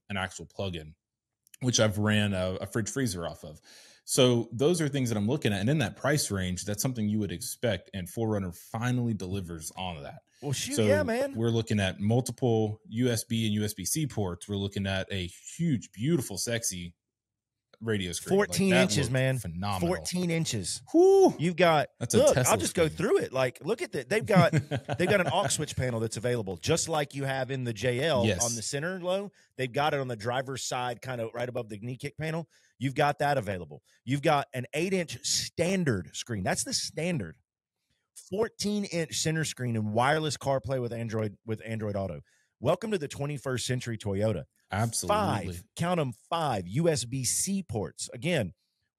an actual plug-in, which I've ran a fridge freezer off of. So those are things that I'm looking at. And in that price range, that's something you would expect. And 4Runner finally delivers on that. Well, shoot, so yeah, man. We're looking at multiple USB and USB-C ports. We're looking at a huge, beautiful, sexy radio screen. 14 inches, man. Phenomenal. 14 inches. Whew. You've got, I'll just go through it. Like, look at that. They've got an aux switch panel that's available, just like you have in the JL on the center low. They've got it on the driver's side, kind of right above the knee kick panel. You've got that available. You've got an 8-inch standard screen. That's the standard. 14-inch center screen and wireless CarPlay with Android Auto. Welcome to the 21st century Toyota. Absolutely. 5, count them, 5 USB-C ports. Again,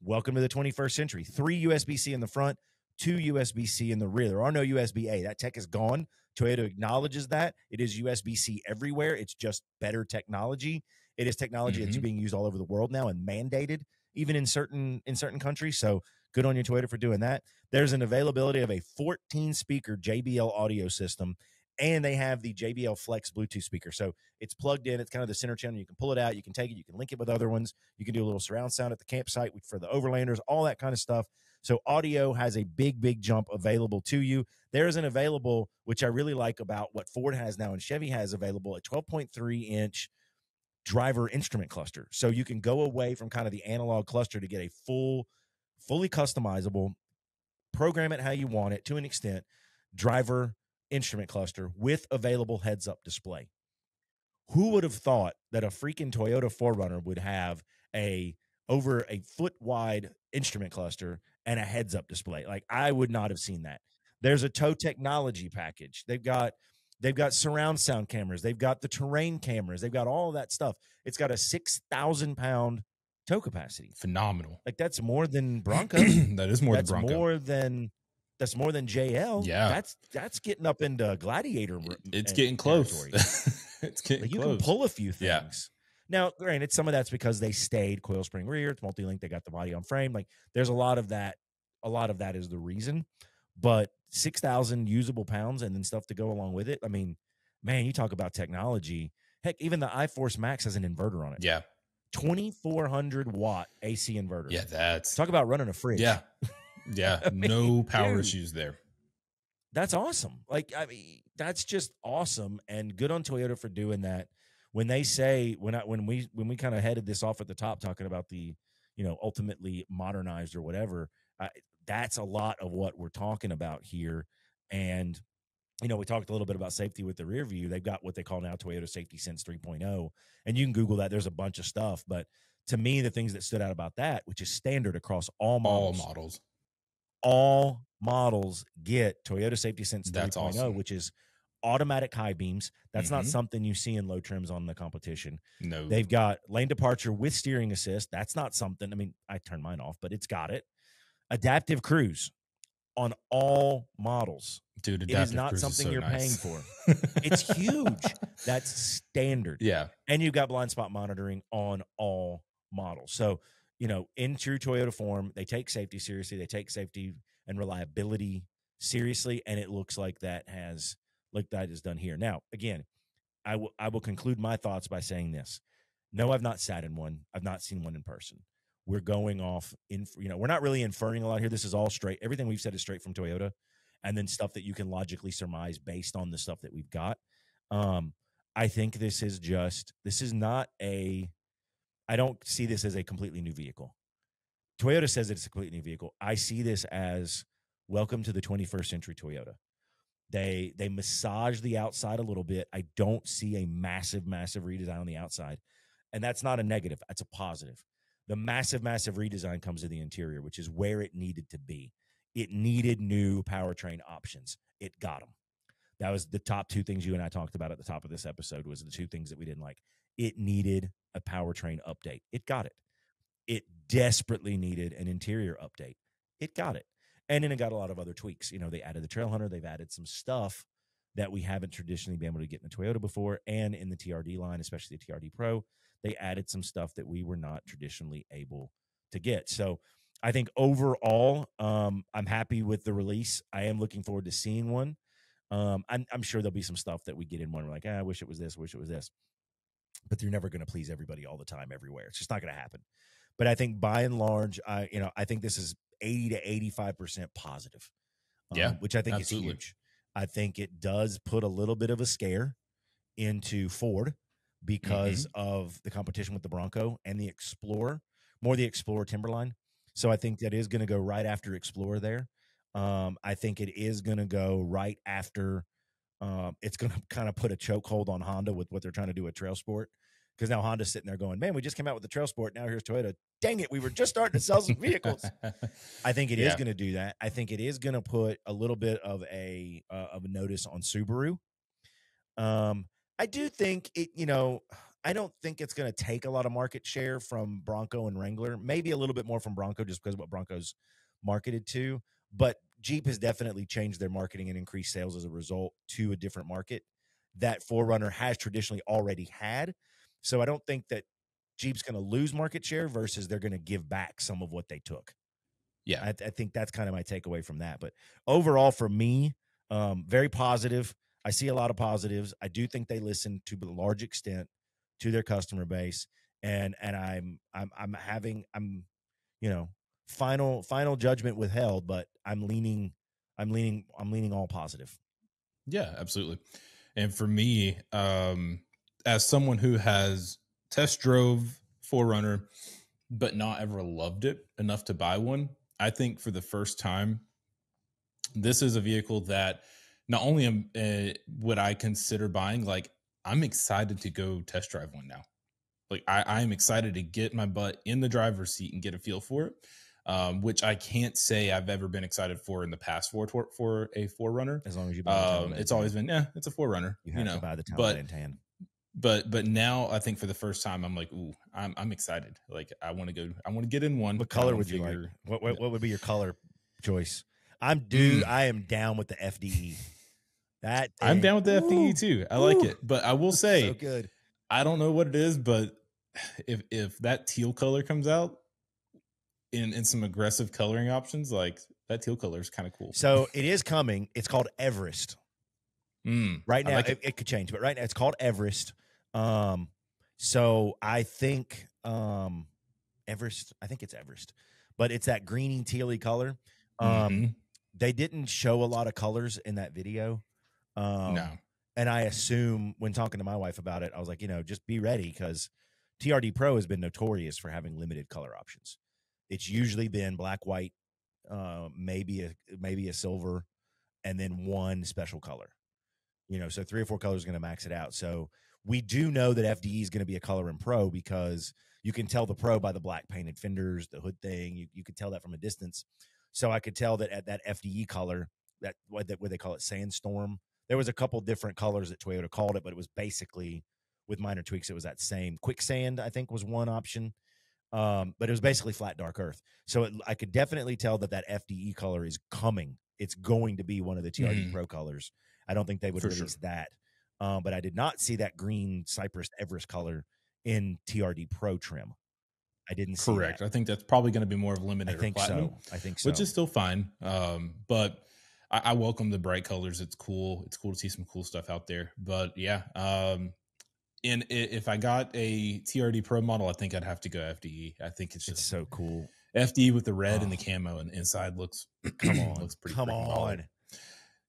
welcome to the 21st century. 3 USB-C in the front, 2 USB-C in the rear. There are no USB-A. That tech is gone. Toyota acknowledges that. It is USB-C everywhere. It's just better technology. It is technology that's being used all over the world now and mandated, even in certain countries. So good on your Toyota for doing that. There's an availability of a 14-speaker JBL audio system, and they have the JBL Flex Bluetooth speaker. So it's plugged in. It's kind of the center channel. You can pull it out. You can take it. You can link it with other ones. You can do a little surround sound at the campsite for the overlanders, all that kind of stuff. So audio has a big, big jump available to you. There is an available, which I really like about what Ford has now and Chevy has available, a 12.3-inch driver instrument cluster. So you can go away from kind of the analog cluster to get a fully customizable program it how you want it to an extent, driver instrument cluster with available heads-up display. Who would have thought that a freaking Toyota 4Runner would have over a foot-wide instrument cluster and a heads-up display? Like, I would not have seen that. There's a tow technology package. They've got surround sound cameras. They've got the terrain cameras. They've got all that stuff. It's got a 6,000-pound tow capacity. Phenomenal. Like, that's more than Bronco. That's more than JL. Yeah. That's getting up into Gladiator. It's getting close. It's getting like close. You can pull a few things. Yeah. Now, granted, some of that's because they stayed coil spring rear. It's multi-link. They got the body on frame. Like, there's a lot of that. A lot of that is the reason. But 6,000 usable pounds and then stuff to go along with it. I mean, man, you talk about technology. Heck, even the iForce Max has an inverter on it. Yeah. 2,400-watt AC inverter. Yeah, that's... Talk about running a fridge. Yeah. Yeah, I mean, no power issues there. That's awesome. Like, I mean, that's just awesome, and good on Toyota for doing that. When they say, when we kind of headed this off at the top, talking about the, you know, ultimately modernized or whatever, that's a lot of what we're talking about here. And, you know, we talked a little bit about safety with the rear view. They've got what they call now Toyota Safety Sense 3.0, and you can Google that. There's a bunch of stuff, but to me, the things that stood out about that, which is standard across all models. All models. All models get Toyota Safety Sense 3.0, awesome. Which is automatic high beams. That's not something you see in low trims on the competition. No. They've got lane departure with steering assist. That's not something. I mean, I turned mine off, but it's got it. Adaptive cruise on all models. Dude, adaptive cruise is not something you're paying for. It's huge. That's standard. Yeah. And you've got blind spot monitoring on all models. So, you know, in true Toyota form, they take safety seriously. They take safety and reliability seriously, and it looks like that is done here. Now, again, I will conclude my thoughts by saying this: no, I've not sat in one. I've not seen one in person. We're going off in, you know, we're not really inferring a lot here. This is all straight. Everything we've said is straight from Toyota, and then stuff that you can logically surmise based on the stuff that we've got. I think I don't see this as a completely new vehicle. Toyota says it's a completely new vehicle. I see this as welcome to the 21st century Toyota. They massage the outside a little bit. I don't see a massive, massive redesign on the outside. And that's not a negative. That's a positive. The massive, massive redesign comes to the interior, which is where it needed to be. It needed new powertrain options. It got them. That was the top two things you and I talked about at the top of this episode, was the two things that we didn't like. It needed a powertrain update. It got it. It desperately needed an interior update. It got it. And then it got a lot of other tweaks. You know, they added the Trailhunter. They've added some stuff that we haven't traditionally been able to get in the Toyota before, and in the TRD line, especially the TRD Pro, they added some stuff that we were not traditionally able to get. So I think overall, I'm happy with the release. I am looking forward to seeing one. I'm sure there'll be some stuff that we get in one. We're like, I wish it was this, wish it was this. But they're never going to please everybody all the time, everywhere. It's just not going to happen. But I think by and large, I think this is 80 to 85% positive, which I think is huge. I think it does put a little bit of a scare into Ford because of the competition with the Bronco and the Explorer, more the Explorer Timberline. So I think that is going to go right after Explorer there. I think it is going to go right after. It's going to kind of put a chokehold on Honda with what they're trying to do with Trail Sport, because now Honda's sitting there going, man, we just came out with the Trail Sport. Now here's Toyota. Dang it. We were just starting to sell some vehicles. I think it is going to do that. I think it is going to put a little bit of a notice on Subaru. I do think it, you know, I don't think it's going to take a lot of market share from Bronco and Wrangler, maybe a little bit more from Bronco just because of what Bronco's marketed to, but Jeep has definitely changed their marketing and increased sales as a result to a different market that 4Runner has traditionally already had. So I don't think that Jeep's going to lose market share versus they're going to give back some of what they took. Yeah. I think that's kind of my takeaway from that. But overall for me, very positive. I see a lot of positives. I do think they listen to a large extent to their customer base. And final judgment withheld, but I'm leaning all positive. Yeah, absolutely. And for me, as someone who has test drove 4Runner, but not ever loved it enough to buy one, I think for the first time, This is a vehicle that not only would I consider buying, like I'm excited to go test drive one now. Like I'm excited to get my butt in the driver's seat and get a feel for it, which I can't say I've ever been excited for in the past for a 4Runner. As long as you buy the it's always been, yeah, it's a 4Runner. You have to buy the Taliban tan. But now I think for the first time I'm like, ooh, I'm excited. Like I want to go. I want to get in one. What color would you like? What would be your color choice? I am down with the FDE. I'm down with the FDE too. I like it. But I will say, so good. I don't know what it is, but if that teal color comes out in some aggressive coloring options, like that teal color is kind of cool. So it is coming. It's called Everest. Right now, like it could change, but right now it's called Everest. So I think Everest. I think it's Everest, but it's that greeny tealy color. They didn't show a lot of colors in that video. No. And I assume when talking to my wife about it, I was like, just be ready because TRD Pro has been notorious for having limited color options. It's usually been black, white, maybe a silver, and then one special color. So 3 or 4 colors is going to max it out. So we do know that FDE is going to be a color in Pro because you can tell the Pro by the black painted fenders, the hood thing. You could tell that from a distance. So I could tell that at that FDE color, that what they call it, Sandstorm. There was a couple different colors that Toyota called it, but it was basically, with minor tweaks, it was that same. Quicksand, I think, was one option, but it was basically flat dark earth. So I could definitely tell that FDE color is coming. It's going to be one of the TRD Pro colors. I don't think they would release that, but I did not see that green Cypress Everest color in TRD Pro trim. I didn't see Correct. That. I think that's probably going to be more of limited. I think platinum, so. I think so. Which is still fine. But I welcome the bright colors. It's cool. It's cool to see some cool stuff out there. But yeah. And if I got a TRD Pro model, I think I'd have to go FDE. I think it's just so cool. FDE with the red and the camo and inside looks, looks pretty cool.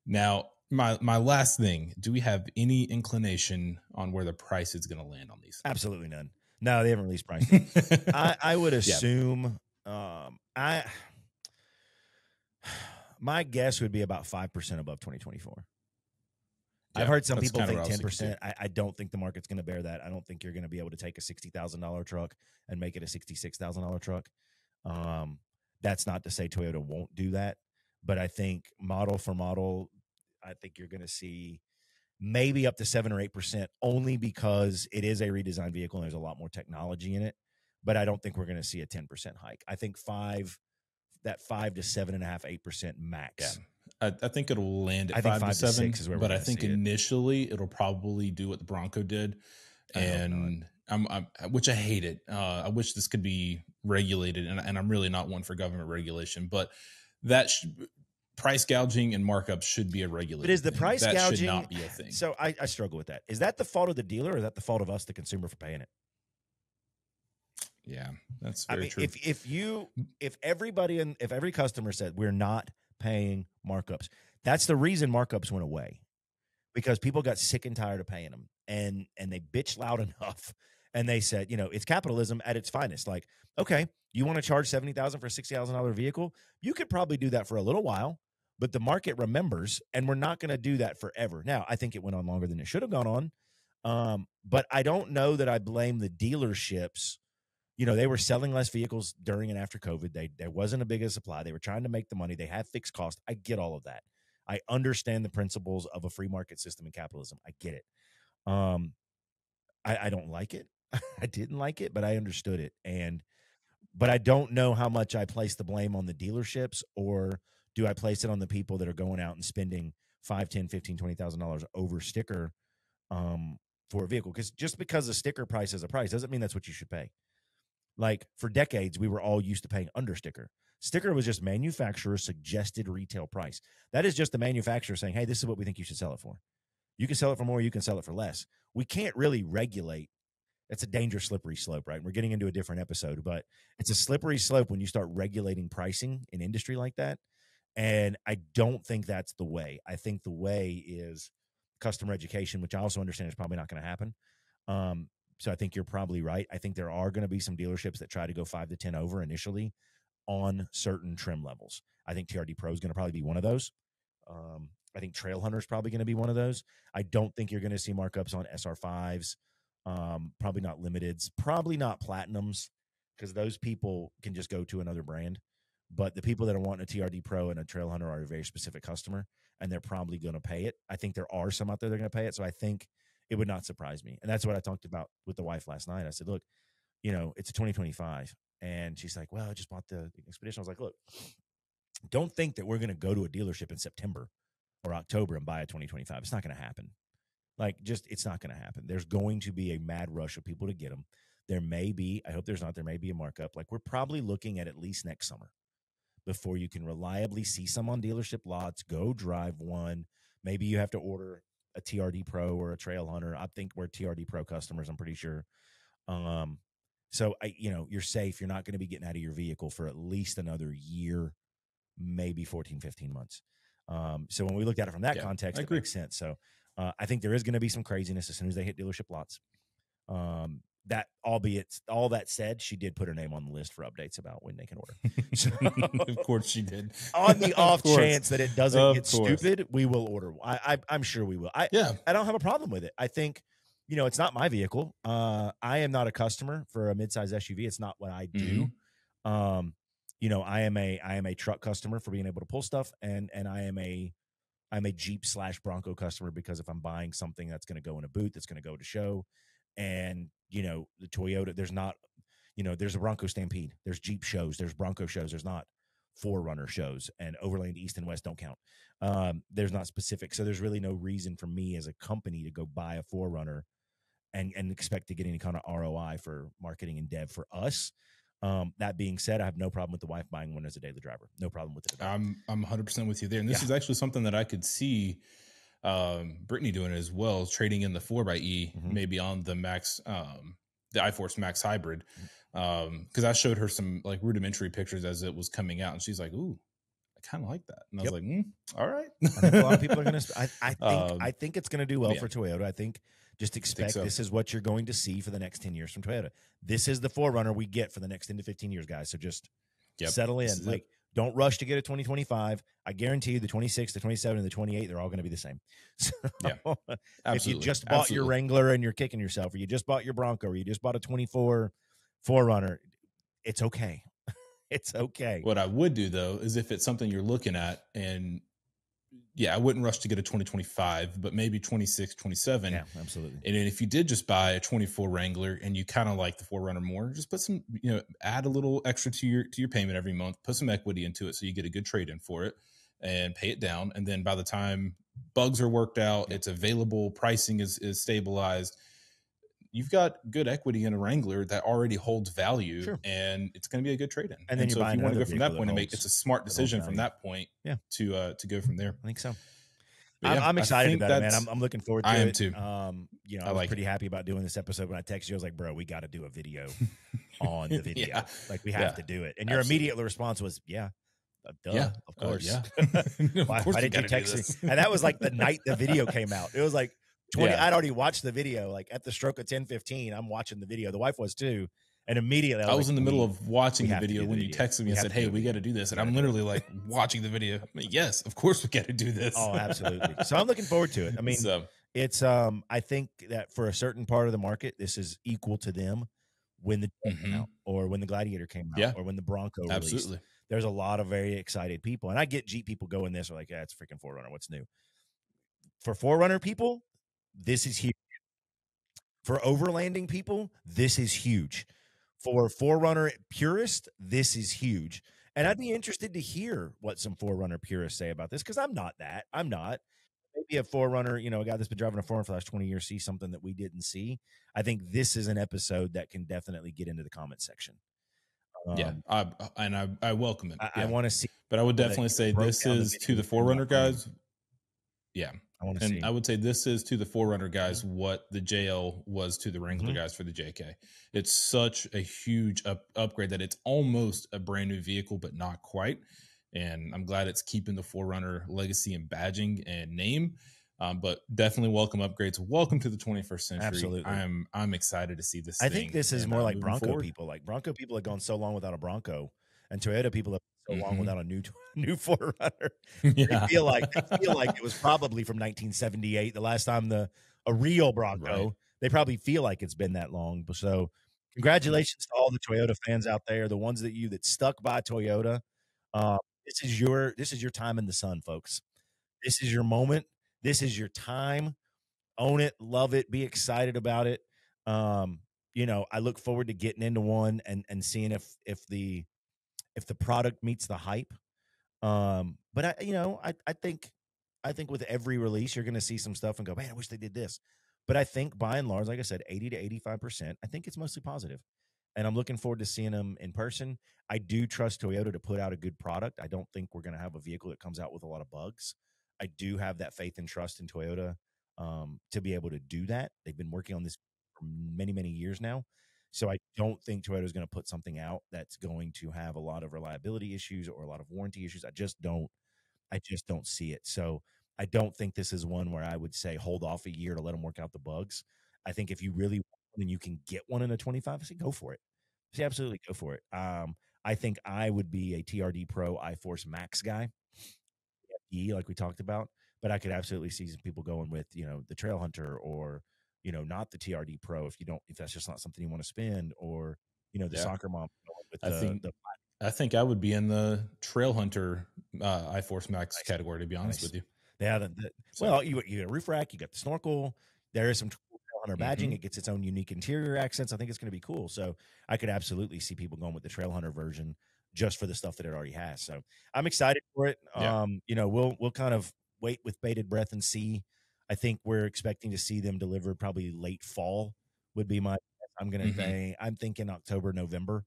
Now, my last thing, do we have any inclination on where the price is going to land on these? Absolutely none. No, they haven't released price. I would assume my guess would be about 5% above 2024. Yeah, I've heard some people think 10%. I don't think the market's going to bear that. I don't think you're going to be able to take a $60,000 truck and make it a $66,000 truck. That's not to say Toyota won't do that, but I think model for model, I think you're going to see maybe up to 7 or 8%, only because it is a redesigned vehicle and there's a lot more technology in it. But I don't think we're going to see a 10% hike. I think 5 to 7.5, 8% max. Yeah. I think it'll land at 5 to 7, to 6 is where we're going to see it. But I think initially it'll probably do what the Bronco did, and which I hate it. I wish this could be regulated, and I'm really not one for government regulation, but that should. Price gouging and markups should be a regulator. But is the price gouging should not be a thing? So I struggle with that. Is that the fault of the dealer, or is that the fault of us, the consumer, for paying it? Yeah, that's very true. If everybody and if every customer said we're not paying markups, that's the reason markups went away, because people got sick and tired of paying them, and they bitched loud enough, and they said, it's capitalism at its finest. Like, okay, you want to charge $70,000 for a $60,000 vehicle? You could probably do that for a little while. But the market remembers, and we're not going to do that forever. Now, I think it went on longer than it should have gone on. But I don't know that I blame the dealerships. They were selling less vehicles during and after COVID. There wasn't a big supply. They were trying to make the money. They had fixed costs. I get all of that. I understand the principles of a free market system and capitalism. I get it. I don't like it. I didn't like it, but I understood it. But I don't know how much I place the blame on the dealerships, or do I place it on the people that are going out and spending $5, $10, $15, $20,000 over sticker for a vehicle? Because just because a sticker price is a price doesn't mean that's what you should pay. Like, for decades, we were all used to paying under sticker. Sticker was just manufacturer's suggested retail price. That is just the manufacturer saying, hey, this is what we think you should sell it for. You can sell it for more. You can sell it for less. We can't really regulate. It's a dangerous, slippery slope, right? We're getting into a different episode, but it's a slippery slope when you start regulating pricing in industry like that. And I don't think that's the way. I think the way is customer education, which I also understand is probably not going to happen. So I think you're probably right. I think there are going to be some dealerships that try to go 5 to 10 over initially on certain trim levels. I think TRD Pro is going to probably be one of those. I think Trailhunter is probably going to be one of those. I don't think you're going to see markups on SR5s, probably not limiteds, probably not platinums, because those people can just go to another brand. But the people that are wanting a TRD Pro and a Trailhunter are a very specific customer, and they're probably going to pay it. I think there are some out there that are going to pay it, so I think it would not surprise me. And that's what I talked about with the wife last night. I said, look, you know, it's a 2025. And she's like, well, I just bought the Expedition. I was like, look, don't think that we're going to go to a dealership in September or October and buy a 2025. It's not going to happen. Like, just, it's not going to happen. There's going to be a mad rush of people to get them. There may be, I hope there's not, there may be a markup. Like, we're probably looking at least next summer before you can reliably see some on dealership lots, go drive one. Maybe you have to order a TRD Pro or a Trailhunter. I think we're TRD Pro customers, I'm pretty sure. So, you know, you're safe. You're not going to be getting out of your vehicle for at least another year, maybe 14, 15 months. So when we looked at it from that context, it makes sense. So I think there is going to be some craziness as soon as they hit dealership lots. That, albeit, all that said, she did put her name on the list for updates about when they can order. So, of course she did. On the off chance that it doesn't get stupid, we will order. I'm sure we will. I don't have a problem with it. I think, you know, it's not my vehicle. I am not a customer for a midsize SUV. It's not what I do. Mm-hmm. You know, I am a truck customer for being able to pull stuff, and I'm a Jeep/Bronco customer because if I'm buying something that's going to go in a booth, that's going to go to show. And, you know, the Toyota, there's not, you know, there's a Bronco Stampede, there's Jeep shows, there's Bronco shows, there's not Forerunner shows, and Overland East and West don't count. There's not specific. So there's really no reason for me as a company to go buy a Forerunner and expect to get any kind of ROI for marketing and dev for us. That being said, I have no problem with the wife buying one as a daily driver. No problem with it. I'm 100% with you there. And this is actually something that I could see Brittany doing as well, trading in the 4xe, mm-hmm. maybe on the Max, the iForce Max Hybrid. Because I showed her some like rudimentary pictures as it was coming out, and she's like, "Ooh, I kind of like that." And I was like, "All right." I think a lot of people are gonna. I think it's gonna do well for Toyota. I think just expect this is what you're going to see for the next 10 years from Toyota. This is the Forerunner we get for the next 10 to 15 years, guys. So just settle in. Like, don't rush to get a 2025. I guarantee you the 26, the 27, and the 28, they're all going to be the same. So if you just bought your Wrangler and you're kicking yourself, or you just bought your Bronco, or you just bought a 24 Forerunner, it's okay. It's okay. What I would do, though, is if it's something you're looking at, and I wouldn't rush to get a 2025, but maybe 26, 27. Yeah, absolutely. And then if you did just buy a 24 Wrangler and you kind of like the Forerunner more, just put some, you know, add a little extra to your payment every month, put some equity into it so you get a good trade-in for it and pay it down. And then by the time bugs are worked out, it's available, pricing is stabilized, you've got good equity in a Wrangler that already holds value, and it's going to be a good trade-in. And then so if you want to go from that point and make, it's a smart decision from that point to go from there. I think so. Yeah, I'm excited about it, man. I'm looking forward to it. I am too. You know, I was pretty happy about doing this episode. When I texted you, I was like, bro, we got to do a video on the video. Like, we have to do it. And your immediate response was, of course. Why did you text me? And that was like the night the video came out. It was like, 20, I'd already watched the video. Like, at the stroke of 10:15, I'm watching the video. The wife was too. And immediately I was like, in the middle of watching the video when you texted me and said, hey, we got to do this. And I'm literally like watching the video. I'm like, yes, of course we got to do this. Oh, absolutely. So I'm looking forward to it. I mean, it's, I think that for a certain part of the market, this is equal to them when the came out, or when the Gladiator came out, or when the Bronco released. Absolutely. There's a lot of very excited people. And I get Jeep people going this, or like, yeah, it's a freaking Forerunner. What's new? For Forerunner people, this is huge. For overlanding people, this is huge. For Forerunner purists, this is huge. And I'd be interested to hear what some Forerunner purists say about this, because I'm not that. I'm not. Maybe a Forerunner, you know, a guy that's been driving a Forerunner for the last 20 years, see something that we didn't see. I think this is an episode that can definitely get into the comment section. I welcome it. I want to see. But I would definitely say this is to the Forerunner guys. Yeah. I would say this is to the Forerunner guys what the JL was to the Wrangler guys for the JK. It's such a huge upgrade that it's almost a brand new vehicle, but not quite. And I'm glad it's keeping the Forerunner legacy and badging and name. But definitely welcome upgrades. Welcome to the 21st century. Absolutely. I'm excited to see this. I think this is more like Bronco people. Like, Bronco people have gone so long without a Bronco, and Toyota people have so long without a new 4Runner. Yeah. They feel like it was probably from 1978, the last time a real Bronco. Right. They probably feel like it's been that long. So congratulations to all the Toyota fans out there, the ones that stuck by Toyota. This is your time in the sun, folks. This is your moment. This is your time. Own it, love it, be excited about it. I look forward to getting into one and seeing if the product meets the hype. But I think with every release, you're going to see some stuff and go, man, I wish they did this. But I think by and large, like I said, 80 to 85%, I think it's mostly positive. And I'm looking forward to seeing them in person. I do trust Toyota to put out a good product. I don't think we're going to have a vehicle that comes out with a lot of bugs. I do have that faith and trust in Toyota to be able to do that. They've been working on this for many, many years now. So I don't think Toyota is going to put something out that's going to have a lot of reliability issues or a lot of warranty issues. I just don't see it. So I don't think this is one where I would say hold off a year to let them work out the bugs. I think if you really want one and you can get one in a 25, I say go for it. I say absolutely go for it. I think I would be a TRD Pro iForce Max guy, like we talked about, but I could absolutely see some people going with, the Trail Hunter or, not the TRD Pro if that's just not something you want to spend, or, the Soccer Mom. I think I would be in the Trail Hunter iForce Max category, to be honest with you. Yeah, well, you got a roof rack, you got the snorkel. There is some Trailhunter badging. It gets its own unique interior accents. I think it's going to be cool. So I could absolutely see people going with the Trailhunter version just for the stuff that it already has. So I'm excited for it. Yeah. We'll kind of wait with bated breath and see. I think we're expecting to see them delivered probably late fall would be my. I'm going to say I'm thinking October, November.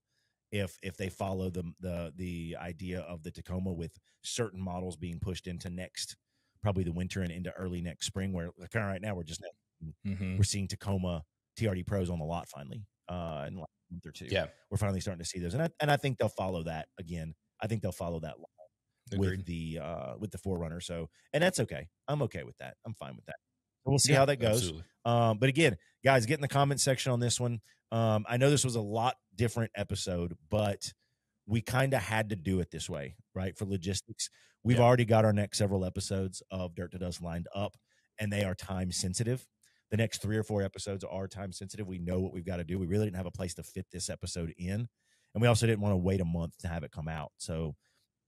If they follow the idea of the Tacoma with certain models being pushed into next. Probably the winter and into early next spring, where kind of right now we're seeing Tacoma TRD Pros on the lot finally in like a month or two. Yeah, we're finally starting to see those, and I think they'll follow that again. I think they'll follow that line with the 4Runner. So, and that's okay. I'm okay with that. I'm fine with that. We'll see how that goes. Absolutely. But again, guys, get in the comment section on this one. I know this was a lot different episode, but we kind of had to do it this way, right? For logistics, we've already got our next several episodes of Dirt to Dust lined up, and they are time sensitive. The next 3 or 4 episodes are time sensitive. We know what we've got to do. We really didn't have a place to fit this episode in, and we also didn't want to wait a month to have it come out. So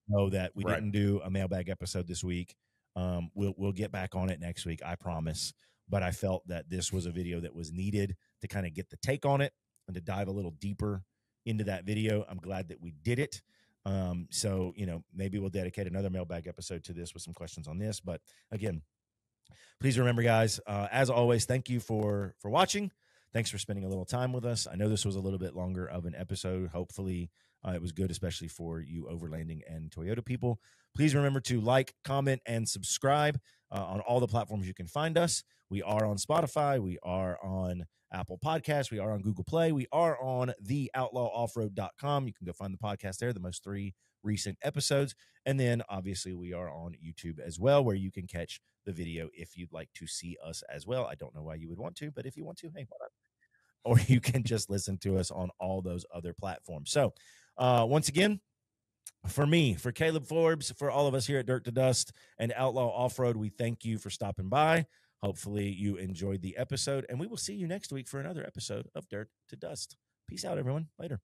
know that we didn't do a mailbag episode this week. We'll get back on it next week, I promise. But I felt that this was a video that was needed to kind of get the take on it and to dive a little deeper into that video. I'm glad that we did it. So, maybe we'll dedicate another mailbag episode to this with some questions on this. But again, please remember, guys, as always, thank you for watching. Thanks for spending a little time with us. I know this was a little bit longer of an episode. Hopefully it was good, especially for you Overlanding and Toyota people. Please remember to like, comment, and subscribe on all the platforms you can find us. We are on Spotify. We are on Apple Podcasts. We are on Google Play. We are on theoutlawoffroad.com. You can go find the podcast there, the most 3 recent episodes. And then, obviously, we are on YouTube as well, where you can catch the video if you'd like to see us as well. I don't know why you would want to, but if you want to, hey, why not? Or you can just listen to us on all those other platforms. So, once again, for me, for Caleb Forbes, for all of us here at Dirt to Dust and Outlaw Off-Road, we thank you for stopping by. Hopefully you enjoyed the episode, and we will see you next week for another episode of Dirt to Dust. Peace out, everyone. Later.